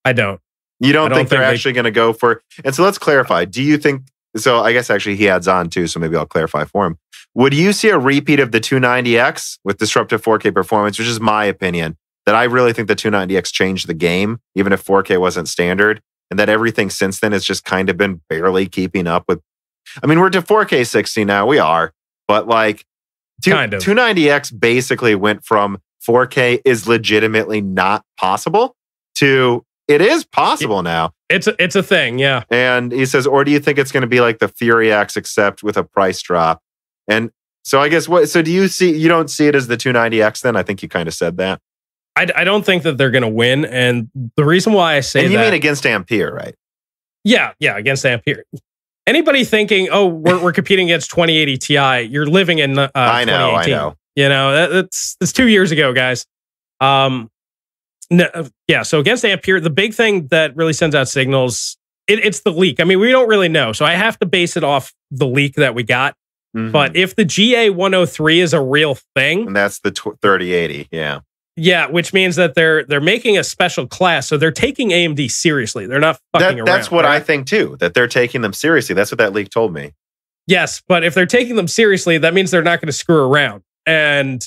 I don't. You don't think they're actually going to go for... And so let's clarify. Do you think... So I guess actually he adds on too, so maybe I'll clarify for him. Would you see a repeat of the 290X with disruptive 4K performance, which is my opinion, that I really think the 290X changed the game, even if 4K wasn't standard, and that everything since then has just kind of been barely keeping up with... I mean, we're to 4K 60 now, we are, but like... Kind of. 290X basically went from 4K is legitimately not possible to... It is possible now. It's a thing, yeah. And he says, or do you think it's going to be like the Fury X except with a price drop? And so I guess what? So do you see? You don't see it as the 290X then? I think you kind of said that. I don't think that they're going to win, and the reason why I say that. You mean against Ampere, right? Yeah, against Ampere. Anybody thinking, oh, we're competing against 2080 Ti? You're living in 2018. I know. You know that's 2 years ago, guys. No, yeah, so against Ampere, the big thing that really sends out signals, it's the leak. I mean, we don't really know, so I have to base it off the leak that we got. Mm-hmm. But if the GA103 is a real thing... And that's the 3080, yeah. Yeah, which means that they're making a special class, so they're taking AMD seriously. They're not fucking around. That's what I think, too, that they're taking them seriously. That's what that leak told me. Yes, but if they're taking them seriously, that means they're not going to screw around. And...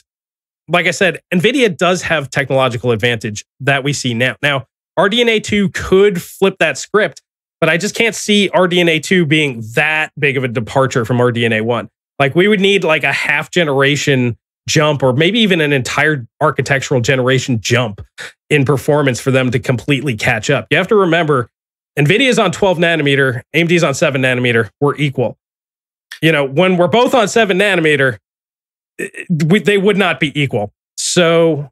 Like I said, NVIDIA does have technological advantage that we see now. Now, RDNA 2 could flip that script, but I just can't see RDNA 2 being that big of a departure from RDNA 1. Like, we would need like a half generation jump or maybe even an entire architectural generation jump in performance for them to completely catch up. You have to remember, NVIDIA's on 12 nanometer, AMD's on 7 nanometer, we're equal. You know, when we're both on 7 nanometer, they would not be equal. So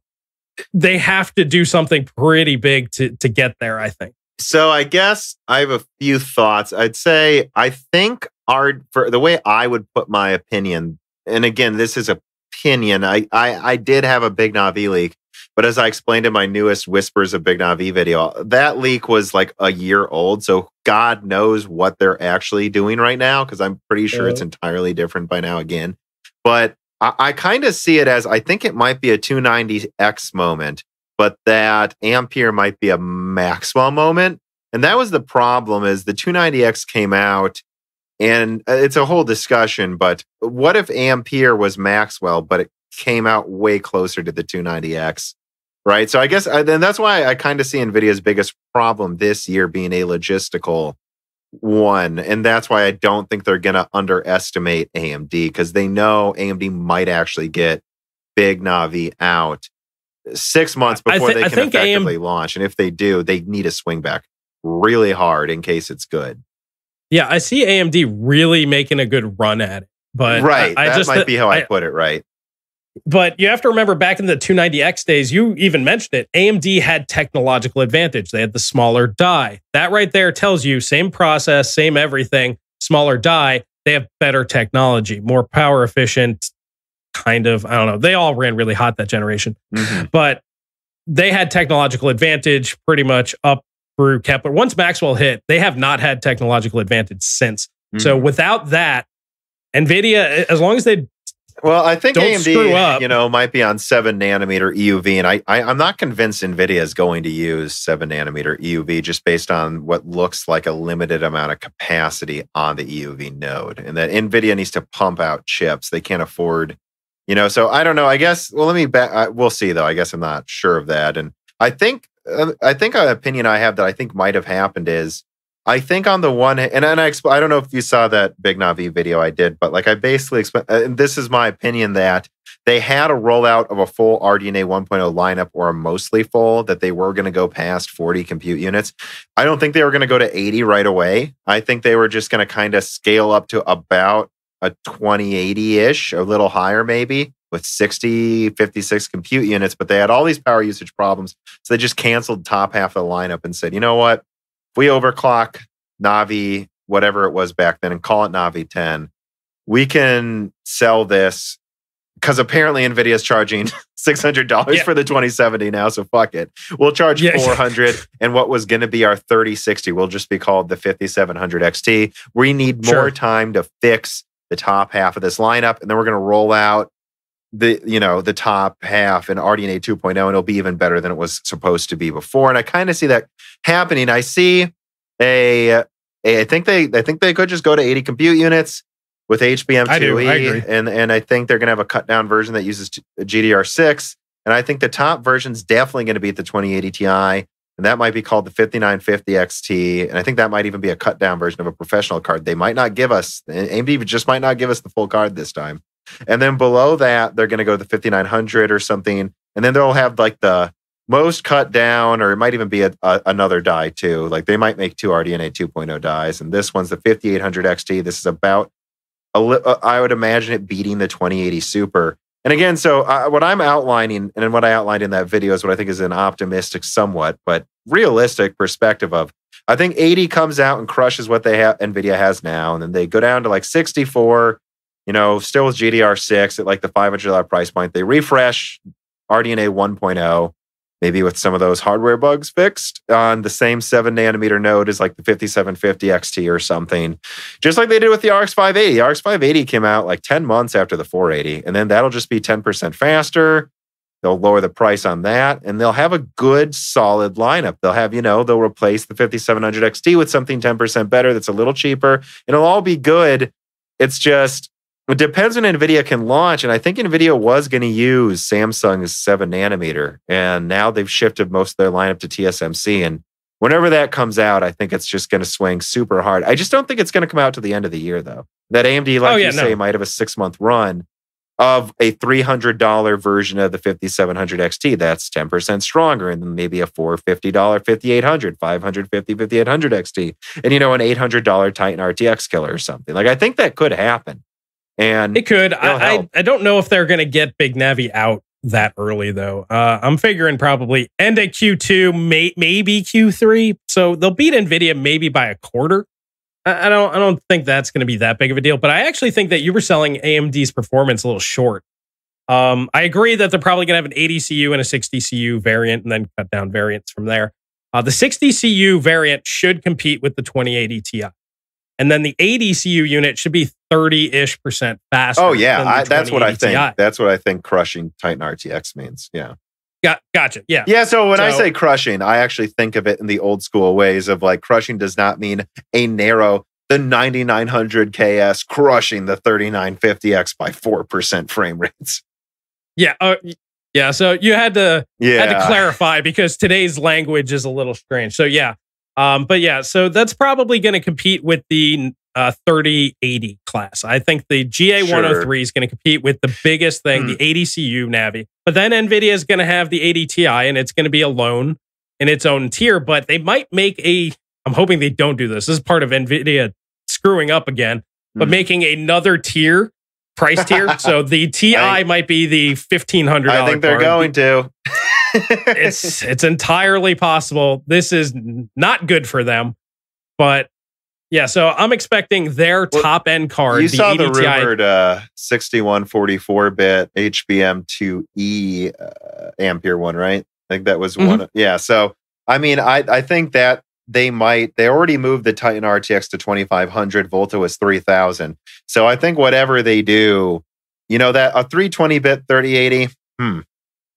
they have to do something pretty big to get there, I think. So I guess I have a few thoughts. I'd say I think for the way I would put my opinion, and again, this is opinion. I did have a Big Navi leak, but as I explained in my newest Whispers of Big Navi video, that leak was like a year old. So God knows what they're actually doing right now, because I'm pretty sure it's entirely different by now again. But I kind of see it as, I think it might be a 290X moment, but that Ampere might be a Maxwell moment. And that was the problem, is the 290X came out, and it's a whole discussion, but what if Ampere was Maxwell, but it came out way closer to the 290X, right? So I guess, then that's why I kind of see NVIDIA's biggest problem this year being a logistical one, and that's why I don't think they're going to underestimate AMD, because they know AMD might actually get Big Navi out 6 months before they can effectively launch. And if they do, they need to swing back really hard in case it's good. Yeah, I see AMD really making a good run at it. But right, that might be how I put it, right? But you have to remember, back in the 290X days, you even mentioned it, AMD had technological advantage. They had the smaller die. That right there tells you, same process, same everything, smaller die, they have better technology, more power efficient, kind of, I don't know. They all ran really hot that generation. Mm-hmm. But they had technological advantage pretty much up through Kepler. Once Maxwell hit, they have not had technological advantage since. Mm-hmm. So without that, NVIDIA, as long as they... Well, I think AMD, might be on 7 nanometer EUV, and I'm not convinced NVIDIA is going to use 7 nanometer EUV just based on what looks like a limited amount of capacity on the EUV node, and that NVIDIA needs to pump out chips. They can't afford, So I don't know. I guess. Well, let me back. We'll see, though. I guess I'm not sure of that. And I think an opinion I have that I think might have happened is, I think on the one hand, and I don't know if you saw that Big Navi video I did, but like I basically explained, this is my opinion, that they had a rollout of a full RDNA 1.0 lineup, or a mostly full, that they were going to go past 40 compute units. I don't think they were going to go to 80 right away. I think they were just going to kind of scale up to about a 2080-ish, a little higher maybe, with 56 compute units, but they had all these power usage problems. So they just canceled top half of the lineup and said, you know what? If we overclock Navi, whatever it was back then, and call it Navi 10, we can sell this because apparently NVIDIA is charging $600 for the 2070 now, so fuck it. We'll charge $400, and what was going to be our 3060 will just be called the 5700 XT. We need more time to fix the top half of this lineup, and then we're going to roll out the top half in RDNA 2.0, and it'll be even better than it was supposed to be before. And I kind of see that happening. I see I think they could just go to 80 compute units with HBM2E, and I think they're going to have a cut down version that uses GDDR6, and I think the top version's definitely going to beat the 2080 Ti, and that might be called the 5950 XT, and I think that might even be a cut down version of a professional card. They might not give us, AMD just might not give us the full card this time. And then below that, they're going to go to the 5900 or something. And then they'll have like the most cut down, or it might even be another die too. Like they might make two RDNA 2.0 dies. And this one's the 5800 XT. This is about, I would imagine it beating the 2080 Super. And again, so what I'm outlining and what I outlined in that video is what I think is an optimistic somewhat, but realistic perspective of, I think 80 comes out and crushes what they have, NVIDIA has now. And then they go down to like 64. You know, still with GDDR6 at like the $500 price point. They refresh RDNA 1.0, maybe with some of those hardware bugs fixed on the same 7-nanometer node as like the 5750 XT or something. Just like they did with the RX 580. The RX 580 came out like 10 months after the 480, and then that'll just be 10% faster. They'll lower the price on that, and they'll have a good, solid lineup. They'll have, you know, they'll replace the 5700 XT with something 10% better that's a little cheaper, and it'll all be good. It's just... it depends when NVIDIA can launch, and I think NVIDIA was going to use Samsung's 7-nanometer, and now they've shifted most of their lineup to TSMC, and whenever that comes out, I think it's just going to swing super hard. I just don't think it's going to come out to the end of the year, though. That AMD, like you say, might have a 6-month run of a $300 version of the 5700 XT that's 10% stronger, and then maybe a $450, 5800, 550, 5800 XT, and, you know, an $800 Titan RTX killer or something. Like, I think that could happen. And it could. I don't know if they're going to get Big Navi out that early, though. I'm figuring probably end of Q2, maybe Q3. So they'll beat NVIDIA maybe by a quarter. I don't think that's going to be that big of a deal. But I actually think that you were selling AMD's performance a little short. I agree that they're probably going to have an 80 CU and a 60 CU variant, and then cut down variants from there. The 60 CU variant should compete with the 2080 Ti. And then the 80 CU unit should be 30-ish% faster. Oh, yeah. That's what I think. Ti. That's what I think crushing Titan RTX means. Yeah. Gotcha. Yeah. Yeah. So when I say crushing, I actually think of it in the old school ways of like crushing does not mean a narrow, the 9900 KS crushing the 3950X by 4% frame rates. Yeah. Yeah. So you had to clarify because today's language is a little strange. So, yeah. But yeah, so that's probably going to compete with the 3080 class. I think the GA103 is going to compete with the biggest thing, the 80 CU Navi. But then NVIDIA is going to have the 80 Ti, and it's going to be alone in its own tier. But they might make a... I'm hoping they don't do this. This is part of NVIDIA screwing up again, but making another tier, price tier. So the Ti might be the $1,500. I think they're going to. It's entirely possible. This is not good for them, but yeah. So I'm expecting their top end card. You saw the rumored 6144-bit HBM2E Ampere one, right? I think that was one. Yeah. So I mean, I think that they already moved the Titan RTX to 2500. Volta was 3000. So I think whatever they do, you know, that a 320-bit 3080.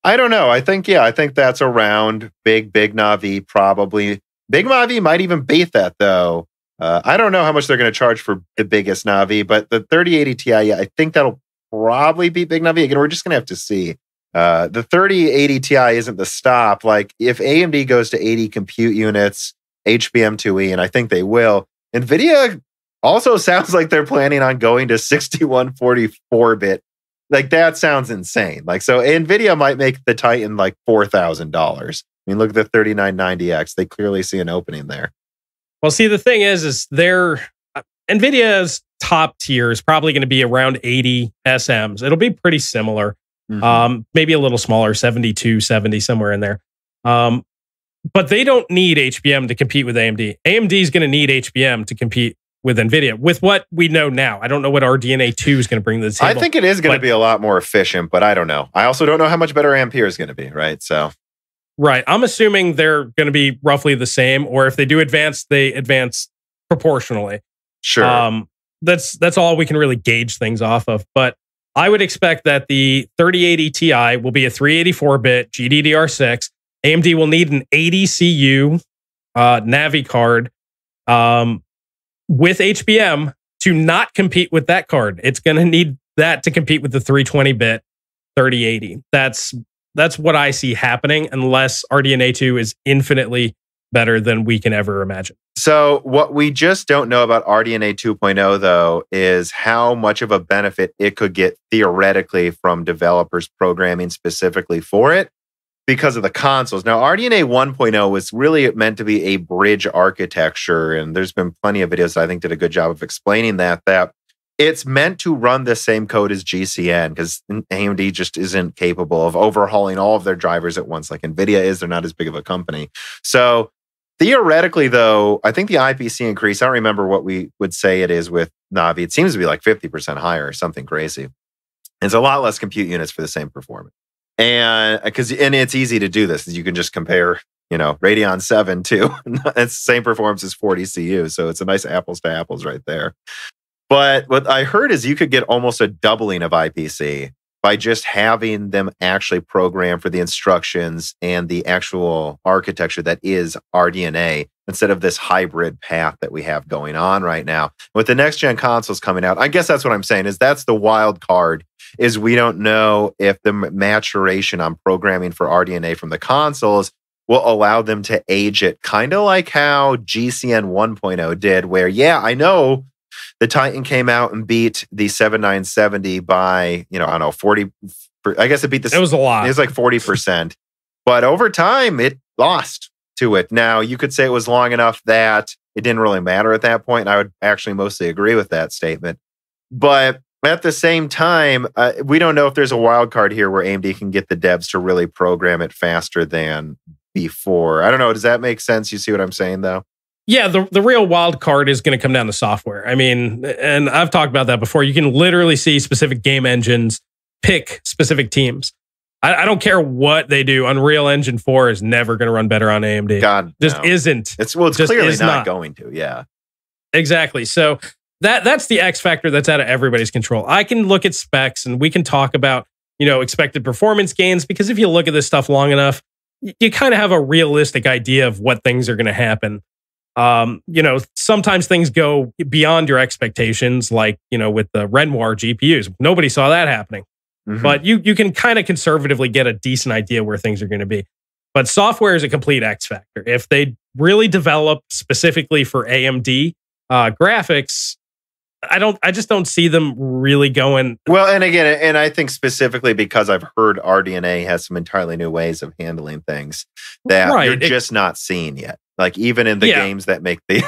I don't know. I think that's around big Navi probably. Big Navi might even beat that, though. I don't know how much they're going to charge for the biggest Navi, but the 3080 Ti, I think that'll probably beat Big Navi. Again, we're just going to have to see. The 3080 Ti isn't the stop. Like, if AMD goes to 80 compute units, HBM2E, and I think they will, NVIDIA also sounds like they're planning on going to 6144-bit. Like, that sounds insane. Like, so NVIDIA might make the Titan like $4,000. I mean, look at the 3990X. They clearly see an opening there. Well, see, the thing is their NVIDIA's top tier is probably going to be around 80 SMs. It'll be pretty similar. Mm-hmm. Maybe a little smaller, 72, 70, somewhere in there. But they don't need HBM to compete with AMD. AMD is going to need HBM to compete with NVIDIA, with what we know now. I don't know what RDNA 2 is going to bring to the table. I think it is going to be a lot more efficient, but I don't know. I also don't know how much better Ampere is going to be, right? So, right. I'm assuming they're going to be roughly the same, or if they do advance, they advance proportionally. Sure. That's all we can really gauge things off of. But I would expect that the 3080 Ti will be a 384-bit GDDR6. AMD will need an 80 CU Navi card. With HBM to not compete with that card. It's going to need that to compete with the 320-bit 3080. That's what I see happening, unless RDNA 2 is infinitely better than we can ever imagine. So what we just don't know about RDNA 2.0, though, is how much of a benefit it could get theoretically from developers programming specifically for it because of the consoles. Now, RDNA 1.0 was really meant to be a bridge architecture, and there's been plenty of videos that I think did a good job of explaining that it's meant to run the same code as GCN, because AMD just isn't capable of overhauling all of their drivers at once like NVIDIA is. They're not as big of a company. So theoretically, though, I think the IPC increase, I don't remember what we would say it is with Navi. It seems to be like 50% higher or something crazy. It's a lot less compute units for the same performance. And it's easy to do this. You can just compare, Radeon 7 to it's the same performance as 40 CU. So it's a nice apples to apples right there. But what I heard is you could get almost a doubling of IPC by just having them actually program for the instructions and the actual architecture that is RDNA instead of this hybrid path that we have going on right now. With the next-gen consoles coming out, I guess that's what I'm saying, is that's the wild card, is we don't know if the maturation on programming for RDNA from the consoles will allow them to age it, kind of like how GCN 1.0 did, where, yeah, I know the Titan came out and beat the 7970 by, 40... I guess it beat the... It was a lot. It was like 40%. But over time, it lost to it. Now, you could say it was long enough that it didn't really matter at that point. I would actually mostly agree with that statement. But at the same time, we don't know if there's a wild card here where AMD can get the devs to really program it faster than before. I don't know. Does that make sense? You see what I'm saying, though? Yeah, the real wild card is going to come down to software. I mean, and I've talked about that before. You can literally see specific game engines pick specific teams. I don't care what they do. Unreal Engine 4 is never going to run better on AMD. God, just no. Isn't. It's just clearly not going to. Yeah, exactly. So that's the X factor that's out of everybody's control. I can look at specs and we can talk about expected performance gains, because if you look at this stuff long enough, you kind of have a realistic idea of what things are going to happen. Sometimes things go beyond your expectations, like with the Renoir GPUs. Nobody saw that happening. Mm-hmm. But you can kind of conservatively get a decent idea where things are going to be. But software is a complete X factor. If they really develop specifically for AMD graphics, I just don't see them really going. Well, and again, and I think specifically because I've heard RDNA has some entirely new ways of handling things that you're just not seeing yet. Like even in the games that make the,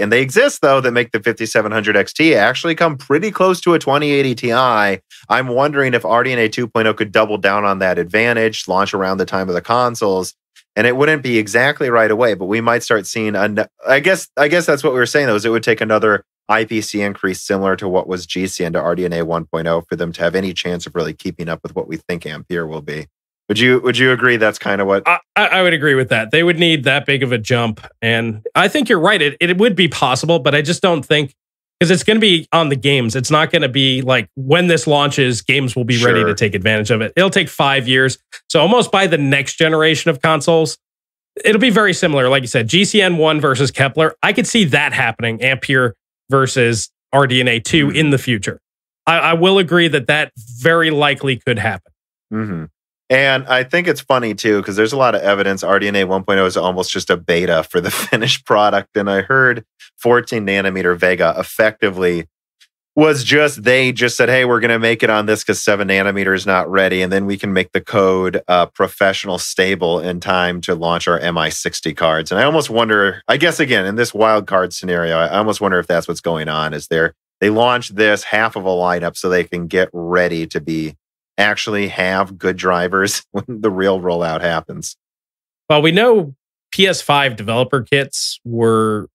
and they exist though, that make the 5700 XT actually come pretty close to a 2080 Ti. I'm wondering if RDNA 2.0 could double down on that advantage, launch around the time of the consoles, and it wouldn't be exactly right away, but we might start seeing, I guess that's what we were saying though, is it would take another IPC increase similar to what was GCN to RDNA 1.0 for them to have any chance of really keeping up with what we think Ampere will be. Would you agree that's kind of what... I would agree with that. They would need that big of a jump. And I think you're right. It would be possible, but I just don't think... Because it's going to be on the games. It's not going to be like when this launches, games will be ready to take advantage of it. It'll take 5 years. So almost by the next generation of consoles, it'll be very similar. Like you said, GCN1 versus Kepler. I could see that happening. Ampere versus RDNA 2 in the future. I will agree that very likely could happen. Mm-hmm. And I think it's funny, too, because there's a lot of evidence RDNA 1.0 is almost just a beta for the finished product. And I heard 14-nanometer Vega effectively was just, they just said, hey, we're going to make it on this because 7-nanometer is not ready. And then we can make the code professional stable in time to launch our MI60 cards. And I almost wonder, I guess, again, in this wild card scenario, I almost wonder if that's what's going on, is they're They launched this half of a lineup so they can get ready to be actually have good drivers when the real rollout happens. Well, we know PS5 developer kits were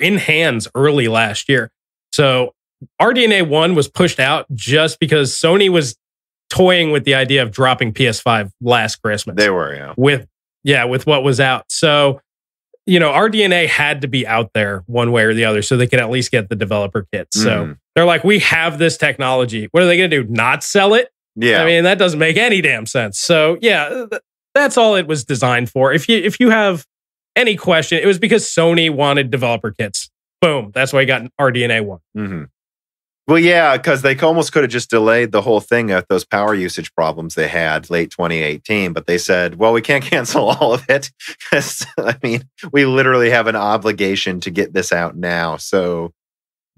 in hands early last year. So RDNA 1 was pushed out just because Sony was toying with the idea of dropping PS5 last Christmas. They were, yeah. With what was out. So, you know, RDNA had to be out there one way or the other so they could at least get the developer kits. So they're like, we have this technology. What are they going to do? Not sell it? Yeah. I mean, that doesn't make any damn sense. So, yeah, that's all it was designed for. If you have any question, it was because Sony wanted developer kits. Boom. That's why you got an RDNA 1. Mm-hmm. Well, yeah, because they almost could have just delayed the whole thing at those power usage problems they had late 2018. But they said, well, we can't cancel all of it because, I mean, we literally have an obligation to get this out now. So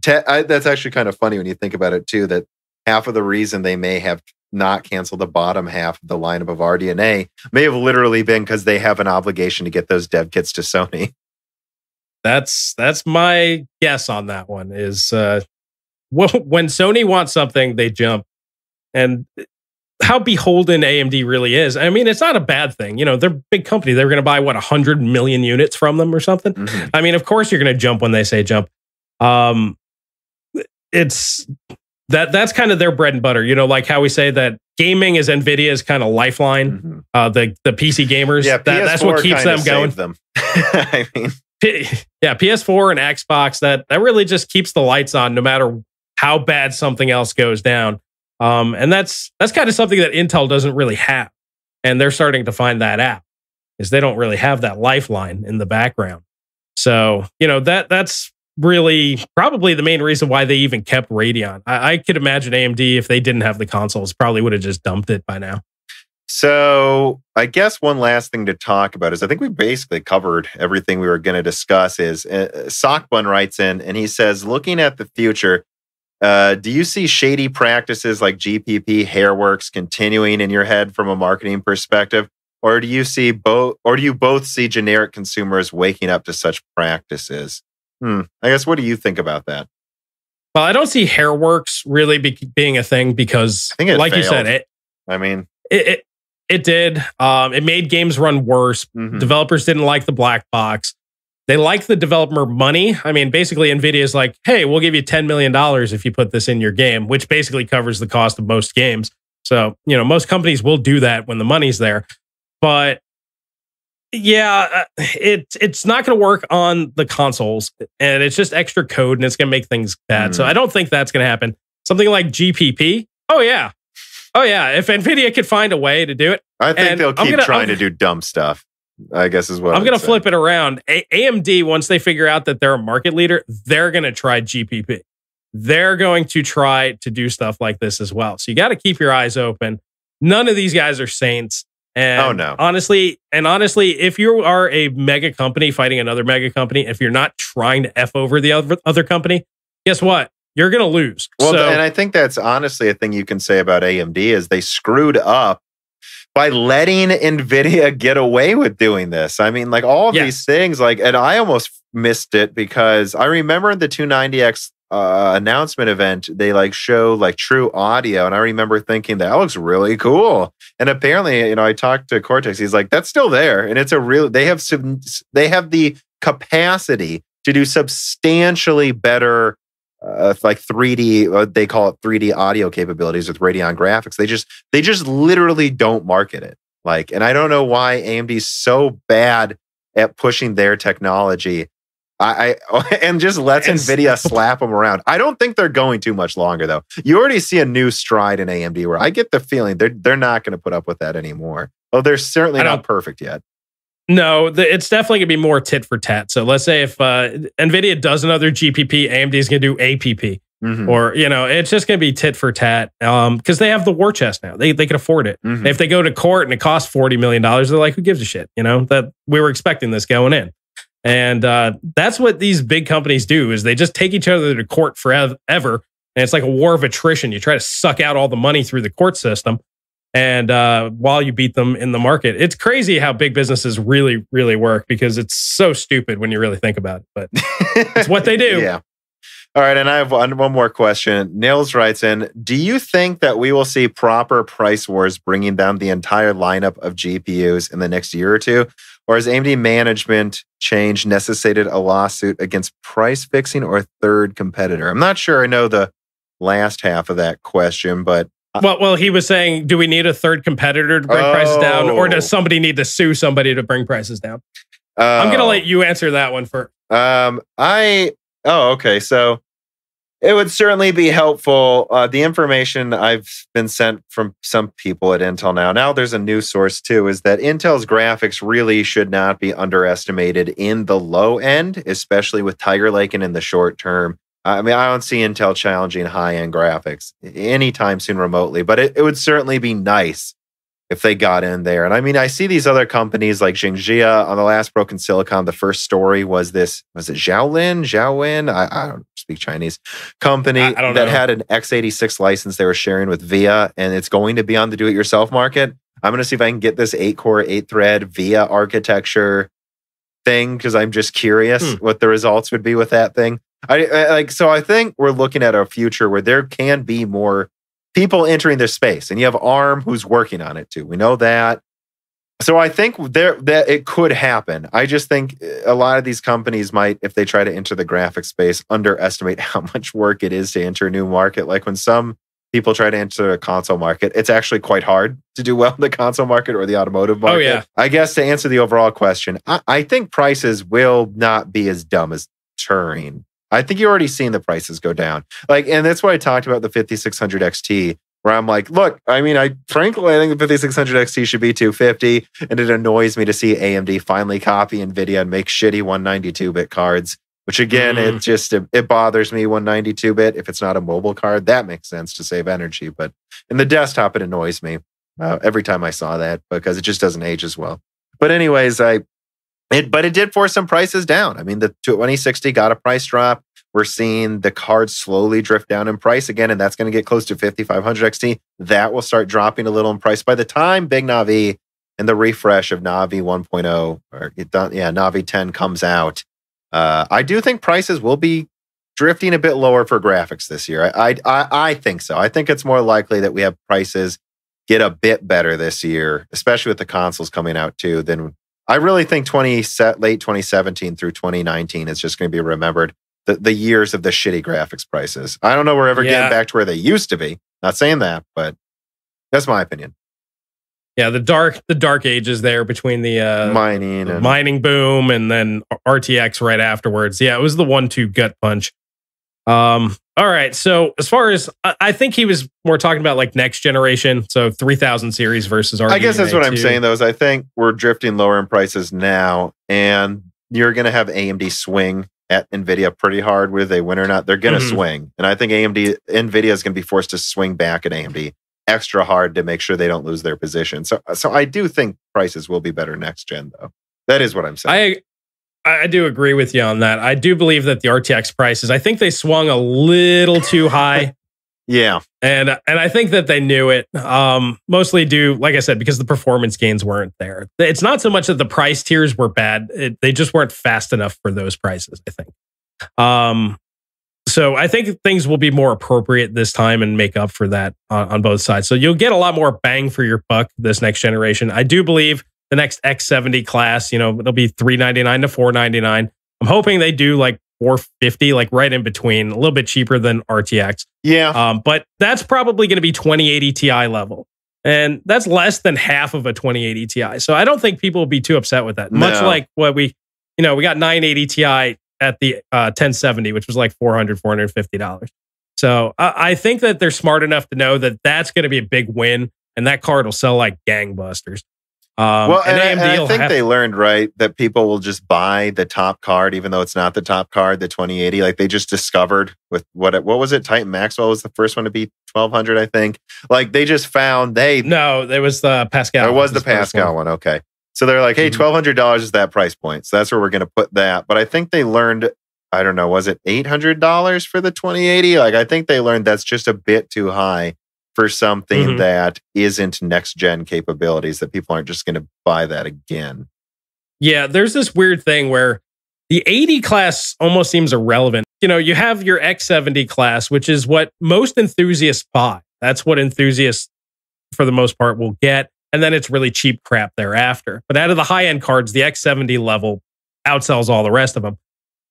that's actually kind of funny when you think about it, too, that half of the reason they may have not canceled the bottom half of the lineup of RDNA may have literally been because they have an obligation to get those dev kits to Sony. That's my guess on that one is... when Sony wants something, they jump. And how beholden AMD really is. I mean, it's not a bad thing. You know, they're a big company. They're going to buy, 100 million units from them or something? Mm-hmm. I mean, of course you're going to jump when they say jump. That's kind of their bread and butter. You know, like how we say that gaming is Nvidia's kind of lifeline. Mm-hmm. The PC gamers, yeah, that's what keeps them going. I mean... Yeah, PS4 and Xbox, that really just keeps the lights on no matter how bad something else goes down. And that's kind of something that Intel doesn't really have. And they're starting to find that out, is they don't really have that lifeline in the background. So, you know, that's really probably the main reason why they even kept Radeon. I could imagine AMD, if they didn't have the consoles, probably would have just dumped it by now. So I guess one last thing to talk about is I think we basically covered everything we were going to discuss is Sockbun writes in and he says, looking at the future, do you see shady practices like GPP, Hairworks continuing in your head from a marketing perspective? Or do you see both see generic consumers waking up to such practices? I guess, what do you think about that? Well, I don't see Hairworks really being a thing because I think it failed. You said, It did. It made games run worse. Mm-hmm. Developers didn't like the black box. They liked the developer money. I mean, basically, Nvidia is like, hey, we'll give you $10 million if you put this in your game, which basically covers the cost of most games. So, you know, most companies will do that when the money's there. But yeah, it's not going to work on the consoles. And it's just extra code and it's going to make things bad. Mm-hmm. So I don't think that's going to happen. Something like GPP. Oh, yeah. If NVIDIA could find a way to do it. I think they'll keep trying to do dumb stuff, I guess is what I'm going to flip it around. AMD, once they figure out that they're a market leader, they're going to try GPP. They're going to try to do stuff like this as well. So you got to keep your eyes open. None of these guys are saints. And oh, no. Honestly, if you are a mega company fighting another mega company, if you're not trying to F over the other company, guess what? You're going to lose. Well, and I think that's honestly a thing you can say about AMD is they screwed up by letting NVIDIA get away with doing this. I mean, like all of these things, and I almost missed it because I remember the 290X announcement event, they show true audio. And I remember thinking that looks really cool. And apparently, you know, I talked to Cortex. He's like, that's still there. And it's they have the capacity to do substantially better 3D, they call it 3D audio capabilities with Radeon graphics. They just literally don't market it. And I don't know why AMD's so bad at pushing their technology. NVIDIA slap them around. I don't think they're going too much longer though. You already see a new stride in AMD where I get the feeling they're not going to put up with that anymore. Oh, they're certainly not perfect yet. No, it's definitely going to be more tit for tat. So let's say if NVIDIA does another GPP, AMD is going to do APP. Mm-hmm. Or, you know, it's just going to be tit for tat because they have the war chest now. They can afford it. Mm-hmm. If they go to court and it costs $40 million, they're like, who gives a shit? You know, that we were expecting this going in. And that's what these big companies do is they just take each other to court forever. And it's like a war of attrition. You try to suck out all the money through the court system. And while you beat them in the market, it's crazy how big businesses really, really work because it's so stupid when you really think about it. But it's what they do. Yeah. All right, and I have one more question. Nils writes in, do you think that we will see proper price wars bringing down the entire lineup of GPUs in the next year or two? Or has AMD management change necessitated a lawsuit against price fixing or a third competitor? I'm not sure I know the last half of that question, but... Well, he was saying, do we need a third competitor to bring prices down? Or does somebody need to sue somebody to bring prices down? I'm going to let you answer that one first. Okay. So it would certainly be helpful. The information I've been sent from some people at Intel now there's a new source too, is that Intel's graphics really should not be underestimated in the low end, especially with Tiger Lake and in the short term. I mean, I don't see Intel challenging high-end graphics anytime soon remotely, but it would certainly be nice if they got in there. And I mean, I see these other companies like Jingjia on the last Broken Silicon. The first story was this, was it Xiaolin? I don't speak Chinese. Company that had an x86 license they were sharing with VIA, and it's going to be on the do-it-yourself market. I'm going to see if I can get this 8-core, 8-thread VIA architecture thing, because I'm just curious what the results would be with that thing. So I think we're looking at a future where there can be more people entering this space, and you have ARM who's working on it too. We know that. So I think that it could happen. I just think a lot of these companies might, if they try to enter the graphics space, underestimate how much work it is to enter a new market. Like when some people try to enter a console market, it's actually quite hard to do well in the console market or the automotive market. Oh, yeah. I guess to answer the overall question, I think prices will not be as dumb as Turing. I think you've already seen the prices go down. And that's why I talked about the 5600 XT, where I'm like, look, I think the 5600 XT should be 250, and it annoys me to see AMD finally copy NVIDIA and make shitty 192-bit cards, which again, it bothers me, 192-bit. If it's not a mobile card, that makes sense to save energy. But in the desktop, it annoys me every time I saw that, because it just doesn't age as well. But anyways, But it did force some prices down. I mean, the 2060 got a price drop. We're seeing the card slowly drift down in price again, and that's going to get close to 5500 XT. That will start dropping a little in price. By the time Big Navi and the refresh of Navi 1.0, Navi 10 comes out, I do think prices will be drifting a bit lower for graphics this year. I think so. I think it's more likely that we have prices get a bit better this year, especially with the consoles coming out too, than... I really think late 2017 through 2019 is just going to be remembered the years of the shitty graphics prices. I don't know we're ever getting back to where they used to be. Not saying that, but that's my opinion. Yeah, the dark ages there between the mining boom and then RTX right afterwards. Yeah, it was the 1-2 gut punch. All right. So as far as I think he was more talking about like next generation. So 3000 series versus RDNA. I guess that's what I'm saying though, is I think we're drifting lower in prices now, and you're going to have AMD swing at NVIDIA pretty hard, whether they win or not. They're going to swing. And I think NVIDIA is going to be forced to swing back at AMD extra hard to make sure they don't lose their position. So I do think prices will be better next gen though. That is what I'm saying. I do agree with you on that. I do believe that the RTX prices, I think they swung a little too high. Yeah. And I think that they knew it. Mostly due, like I said, because the performance gains weren't there. It's not so much that the price tiers were bad. They just weren't fast enough for those prices, I think. So I think things will be more appropriate this time and make up for that on both sides. So you'll get a lot more bang for your buck this next generation. I do believe the next X70 class, it'll be $399 to $499. I'm hoping they do like $450, like right in between, a little bit cheaper than RTX. Yeah. But that's probably going to be 2080 Ti level. And that's less than half of a 2080 Ti. So I don't think people will be too upset with that. No. Much like what we got 980 Ti at the 1070, which was like $400, $450. So I think that they're smart enough to know that that's going to be a big win. And that card will sell like gangbusters. I think they learned, right, that people will just buy the top card, even though it's not the top card, the 2080. Like they just discovered with what was it? Titan Maxwell was the first one to be 1200, I think. Like they just found it was the Pascal. It was the Pascal one. Okay, so they're like, hey, $1,200 is that price point, so that's where we're going to put that. But I think they learned, I don't know, was it $800 for the 2080? Like I think they learned that's just a bit too high for something that isn't next-gen capabilities, that people aren't just going to buy that again. Yeah, there's this weird thing where the 80 class almost seems irrelevant you know, you have your X70 class, which is what most enthusiasts buy. That's what enthusiasts, for the most part, will get. And then it's really cheap crap thereafter. But out of the high-end cards, the X70 level outsells all the rest of them.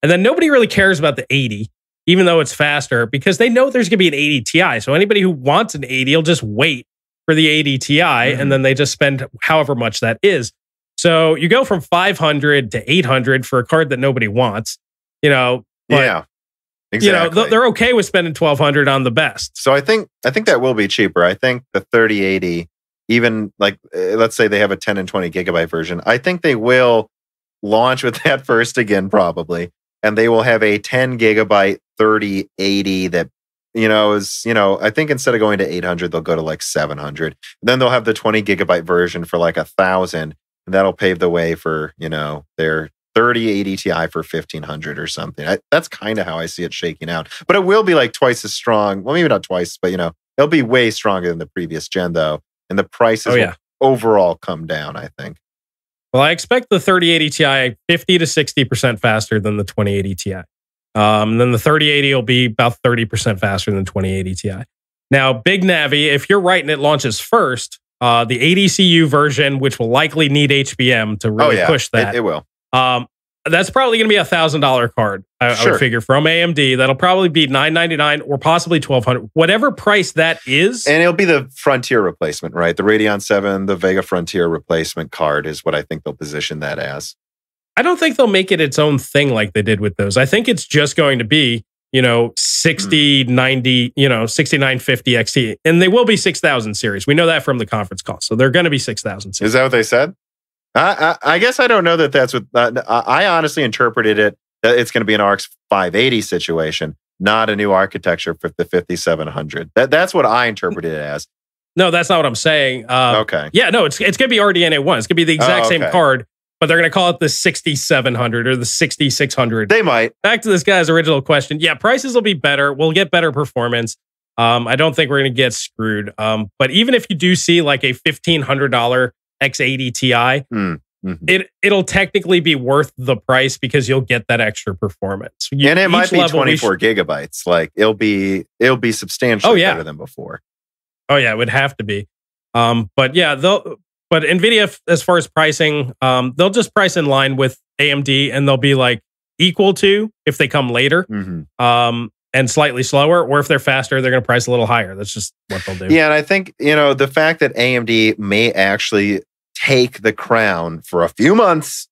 And then nobody really cares about the 80, even though it's faster, because they know there's going to be an 80 Ti. So anybody who wants an 80 will just wait for the 80 Ti, and then they just spend however much that is. So you go from 500 to 800 for a card that nobody wants, you know. But, yeah, exactly. You know, they're okay with spending 1,200 on the best. So I think that will be cheaper. I think the 3080, even like let's say they have a 10 and 20 gigabyte version, I think they will launch with that first again probably, and they will have a 10 gigabyte 3080 that, you know, is, you know, I think instead of going to 800, they'll go to like 700. Then they'll have the 20 gigabyte version for like 1,000, and that'll pave the way for, you know, their 3080 Ti for 1,500 or something. That's kind of how I see it shaking out. But it will be like twice as strong. Well, maybe not twice, but, you know, it'll be way stronger than the previous gen, though. And the prices will overall come down, I think. Well, I expect the 3080 Ti 50 to 60% faster than the 2080 Ti. Then the 3080 will be about 30% faster than 2080 Ti. Now, Big Navi, if you're right and it launches first, the ADCU version, which will likely need HBM to really push that. It will. That's probably going to be a $1,000 card, I would figure, from AMD. That'll probably be $999 or possibly $1,200, whatever price that is. And it'll be the Frontier replacement, right? The Radeon 7, the Vega Frontier replacement card is what I think they'll position that as. I don't think they'll make it its own thing like they did with those. I think it's just going to be, you know, 6950 XT. And they will be 6,000 series. We know that from the conference call. So they're going to be 6,000 series. Is that what they said? I guess I don't know that that's what... I honestly interpreted it that it's going to be an RX 580 situation, not a new architecture for the 5700. That's what I interpreted it as. No, that's not what I'm saying. Okay. Yeah, no, it's going to be RDNA 1. It's going to be the exact same card, but they're going to call it the 6700 or the 6600. They might. Back to this guy's original question. Yeah, prices will be better. We'll get better performance. I don't think we're going to get screwed. But even if you do see like a $1,500 X80 Ti, it'll technically be worth the price because you'll get that extra performance. And it might be 24 gigabytes. Like it'll be substantially better than before. Oh yeah, it would have to be. But yeah, but Nvidia, as far as pricing, they'll just price in line with AMD, and they'll be like equal to if they come later. And slightly slower, or if they're faster, they're going to price a little higher. That's just what they'll do. Yeah, and I think, you know, the fact that AMD may actually take the crown for a few months,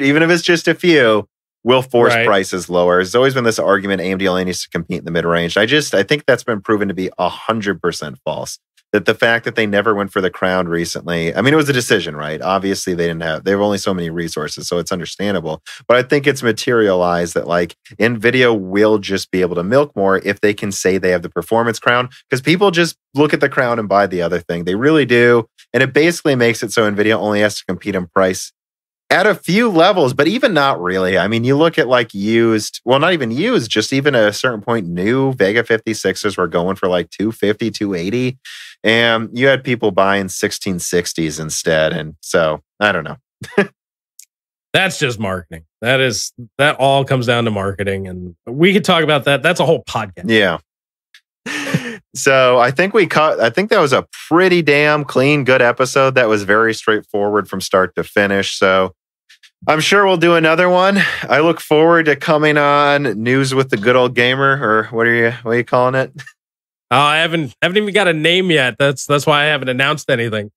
even if it's just a few, will force prices lower. There's always been this argument AMD only needs to compete in the mid-range. I think that's been proven to be 100% false. That the fact that they never went for the crown recently, I mean, it was a decision, right? Obviously, they have only so many resources, so it's understandable. But I think it's materialized that, like, NVIDIA will just be able to milk more if they can say they have the performance crown, because people just look at the crown and buy the other thing. They really do. And it basically makes it so NVIDIA only has to compete in price at a few levels, but even not really. I mean, you look at like used, well, not even used, just even at a certain point, new Vega 56s were going for like 250, 280. And you had people buying 1660s instead. And so, I don't know. That's just marketing. That all comes down to marketing. And we could talk about that. That's a whole podcast. Yeah. So I think that was a pretty damn clean, good episode. That was very straightforward from start to finish. So I'm sure we'll do another one. I look forward to coming on News with the Good Old Gamer, or what are you calling it? I haven't even got a name yet. That's why I haven't announced anything.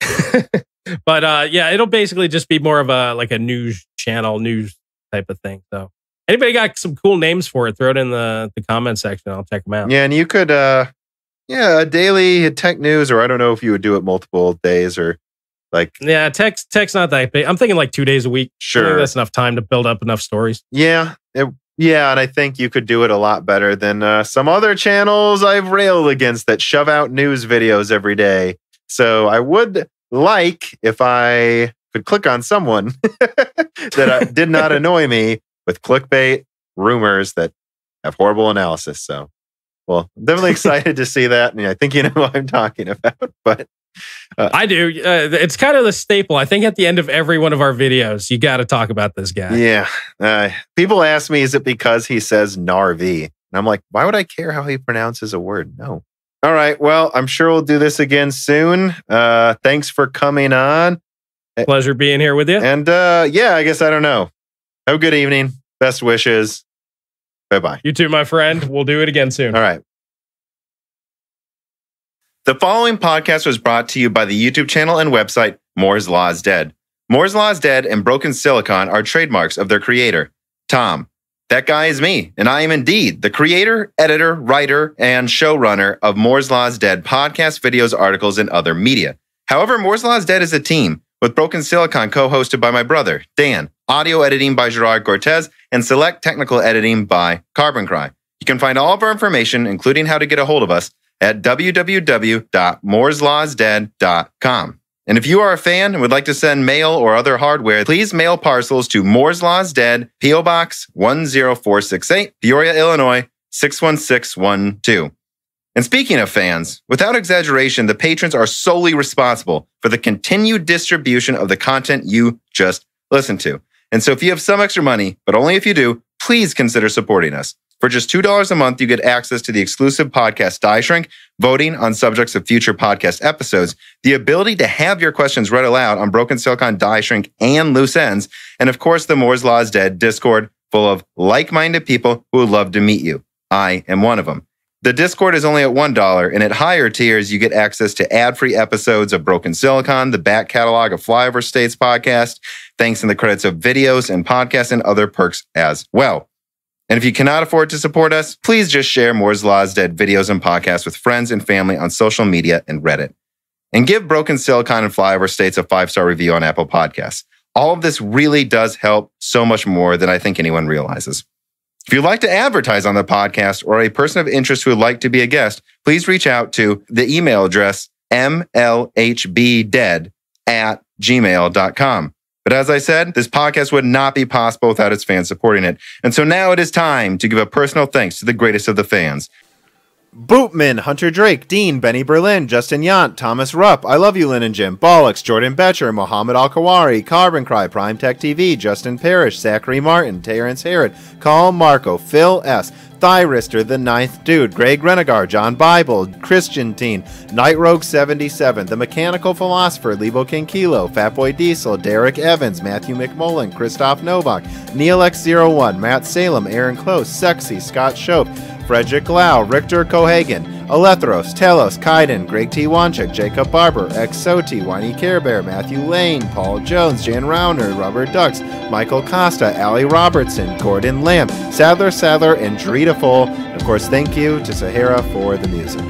But yeah, it'll basically just be more of a news channel, news type of thing. So anybody got some cool names for it? Throw it in the comment section. I'll check them out. Yeah, and you could daily tech news, or I don't know if you would do it multiple days or like... Yeah, tech's not that big. I'm thinking like 2 days a week. Sure. That's enough time to build up enough stories. Yeah. Yeah, and I think you could do it a lot better than some other channels I've railed against that shove out news videos every day. So I would like if I could click on someone that did not annoy me with clickbait rumors that have horrible analysis, so... Well, I'm definitely excited to see that. And I think you know what I'm talking about. But I do. It's kind of the staple. I think at the end of every one of our videos, you got to talk about this guy. Yeah. People ask me, is it because he says Narvi? And I'm like, why would I care how he pronounces a word? No. All right. Well, I'm sure we'll do this again soon. Thanks for coming on. Pleasure being here with you. And yeah, I guess I don't know. Have a good evening. Best wishes. Bye-bye. You too, my friend. We'll do it again soon. All right. The following podcast was brought to you by the YouTube channel and website Moore's Law is Dead. Moore's Law is Dead and Broken Silicon are trademarks of their creator, Tom. That guy is me, and I am indeed the creator, editor, writer, and showrunner of Moore's Law is Dead podcast, videos, articles, and other media. However, Moore's Law is Dead is a team, with Broken Silicon co-hosted by my brother, Dan, audio editing by Gerard Cortez, and select technical editing by Carbon Cry. You can find all of our information, including how to get a hold of us, at www.mooreslawsdead.com. And if you are a fan and would like to send mail or other hardware, please mail parcels to Moore's Law's Dead, P.O. Box 10468, Peoria, Illinois 61612. And speaking of fans, without exaggeration, the patrons are solely responsible for the continued distribution of the content you just listened to. And so if you have some extra money, but only if you do, please consider supporting us. For just $2 a month, you get access to the exclusive podcast DieShrink, voting on subjects of future podcast episodes, the ability to have your questions read aloud on Broken Silicon, DieShrink, and Loose Ends, and of course, the Moore's Law is Dead Discord, full of like-minded people who would love to meet you. I am one of them. The Discord is only at $1, and at higher tiers, you get access to ad-free episodes of Broken Silicon, the back catalog of Flyover State's podcast, thanks in the credits of videos and podcasts, and other perks as well. And if you cannot afford to support us, please just share Moore's Law is Dead videos and podcasts with friends and family on social media and Reddit. And give Broken Silicon and Flyover States a 5-star review on Apple Podcasts. All of this really does help so much more than I think anyone realizes. If you'd like to advertise on the podcast or a person of interest who would like to be a guest, please reach out to the email address mlhbdead@gmail.com. But as I said, this podcast would not be possible without its fans supporting it. And so now it is time to give a personal thanks to the greatest of the fans. Bootman, Hunter Drake, Dean, Benny Berlin, Justin Yant, Thomas Rupp, I Love You Lynn and Jim, Bollocks, Jordan Betcher, Mohammed Al-Kawari, Carbon Cry, Prime Tech TV, Justin Parrish, Zachary Martin, Terrence Herod, Colin Marco, Phil S., Thyrister, The Ninth Dude, Greg Renegar, John Bible, Christian Teen, Night Rogue 77, The Mechanical Philosopher, Lebo King Kilo, Fatboy Diesel, Derek Evans, Matthew McMullen, Christoph Novak, Neil X01, Matt Salem, Aaron Close, Sexy, Scott Shope, Frederick Lau, Richter Kohagen, Alethros, Telos, Kaiden, Greg T. Wanchuk, Jacob Barber, Exoti, Whiny Care Bear, Matthew Lane, Paul Jones, Jan Rauner, Robert Ducks, Michael Costa, Ali Robertson, Gordon Lamb, Sadler Sadler, and Drita Full. And of course, thank you to Sahara for the music.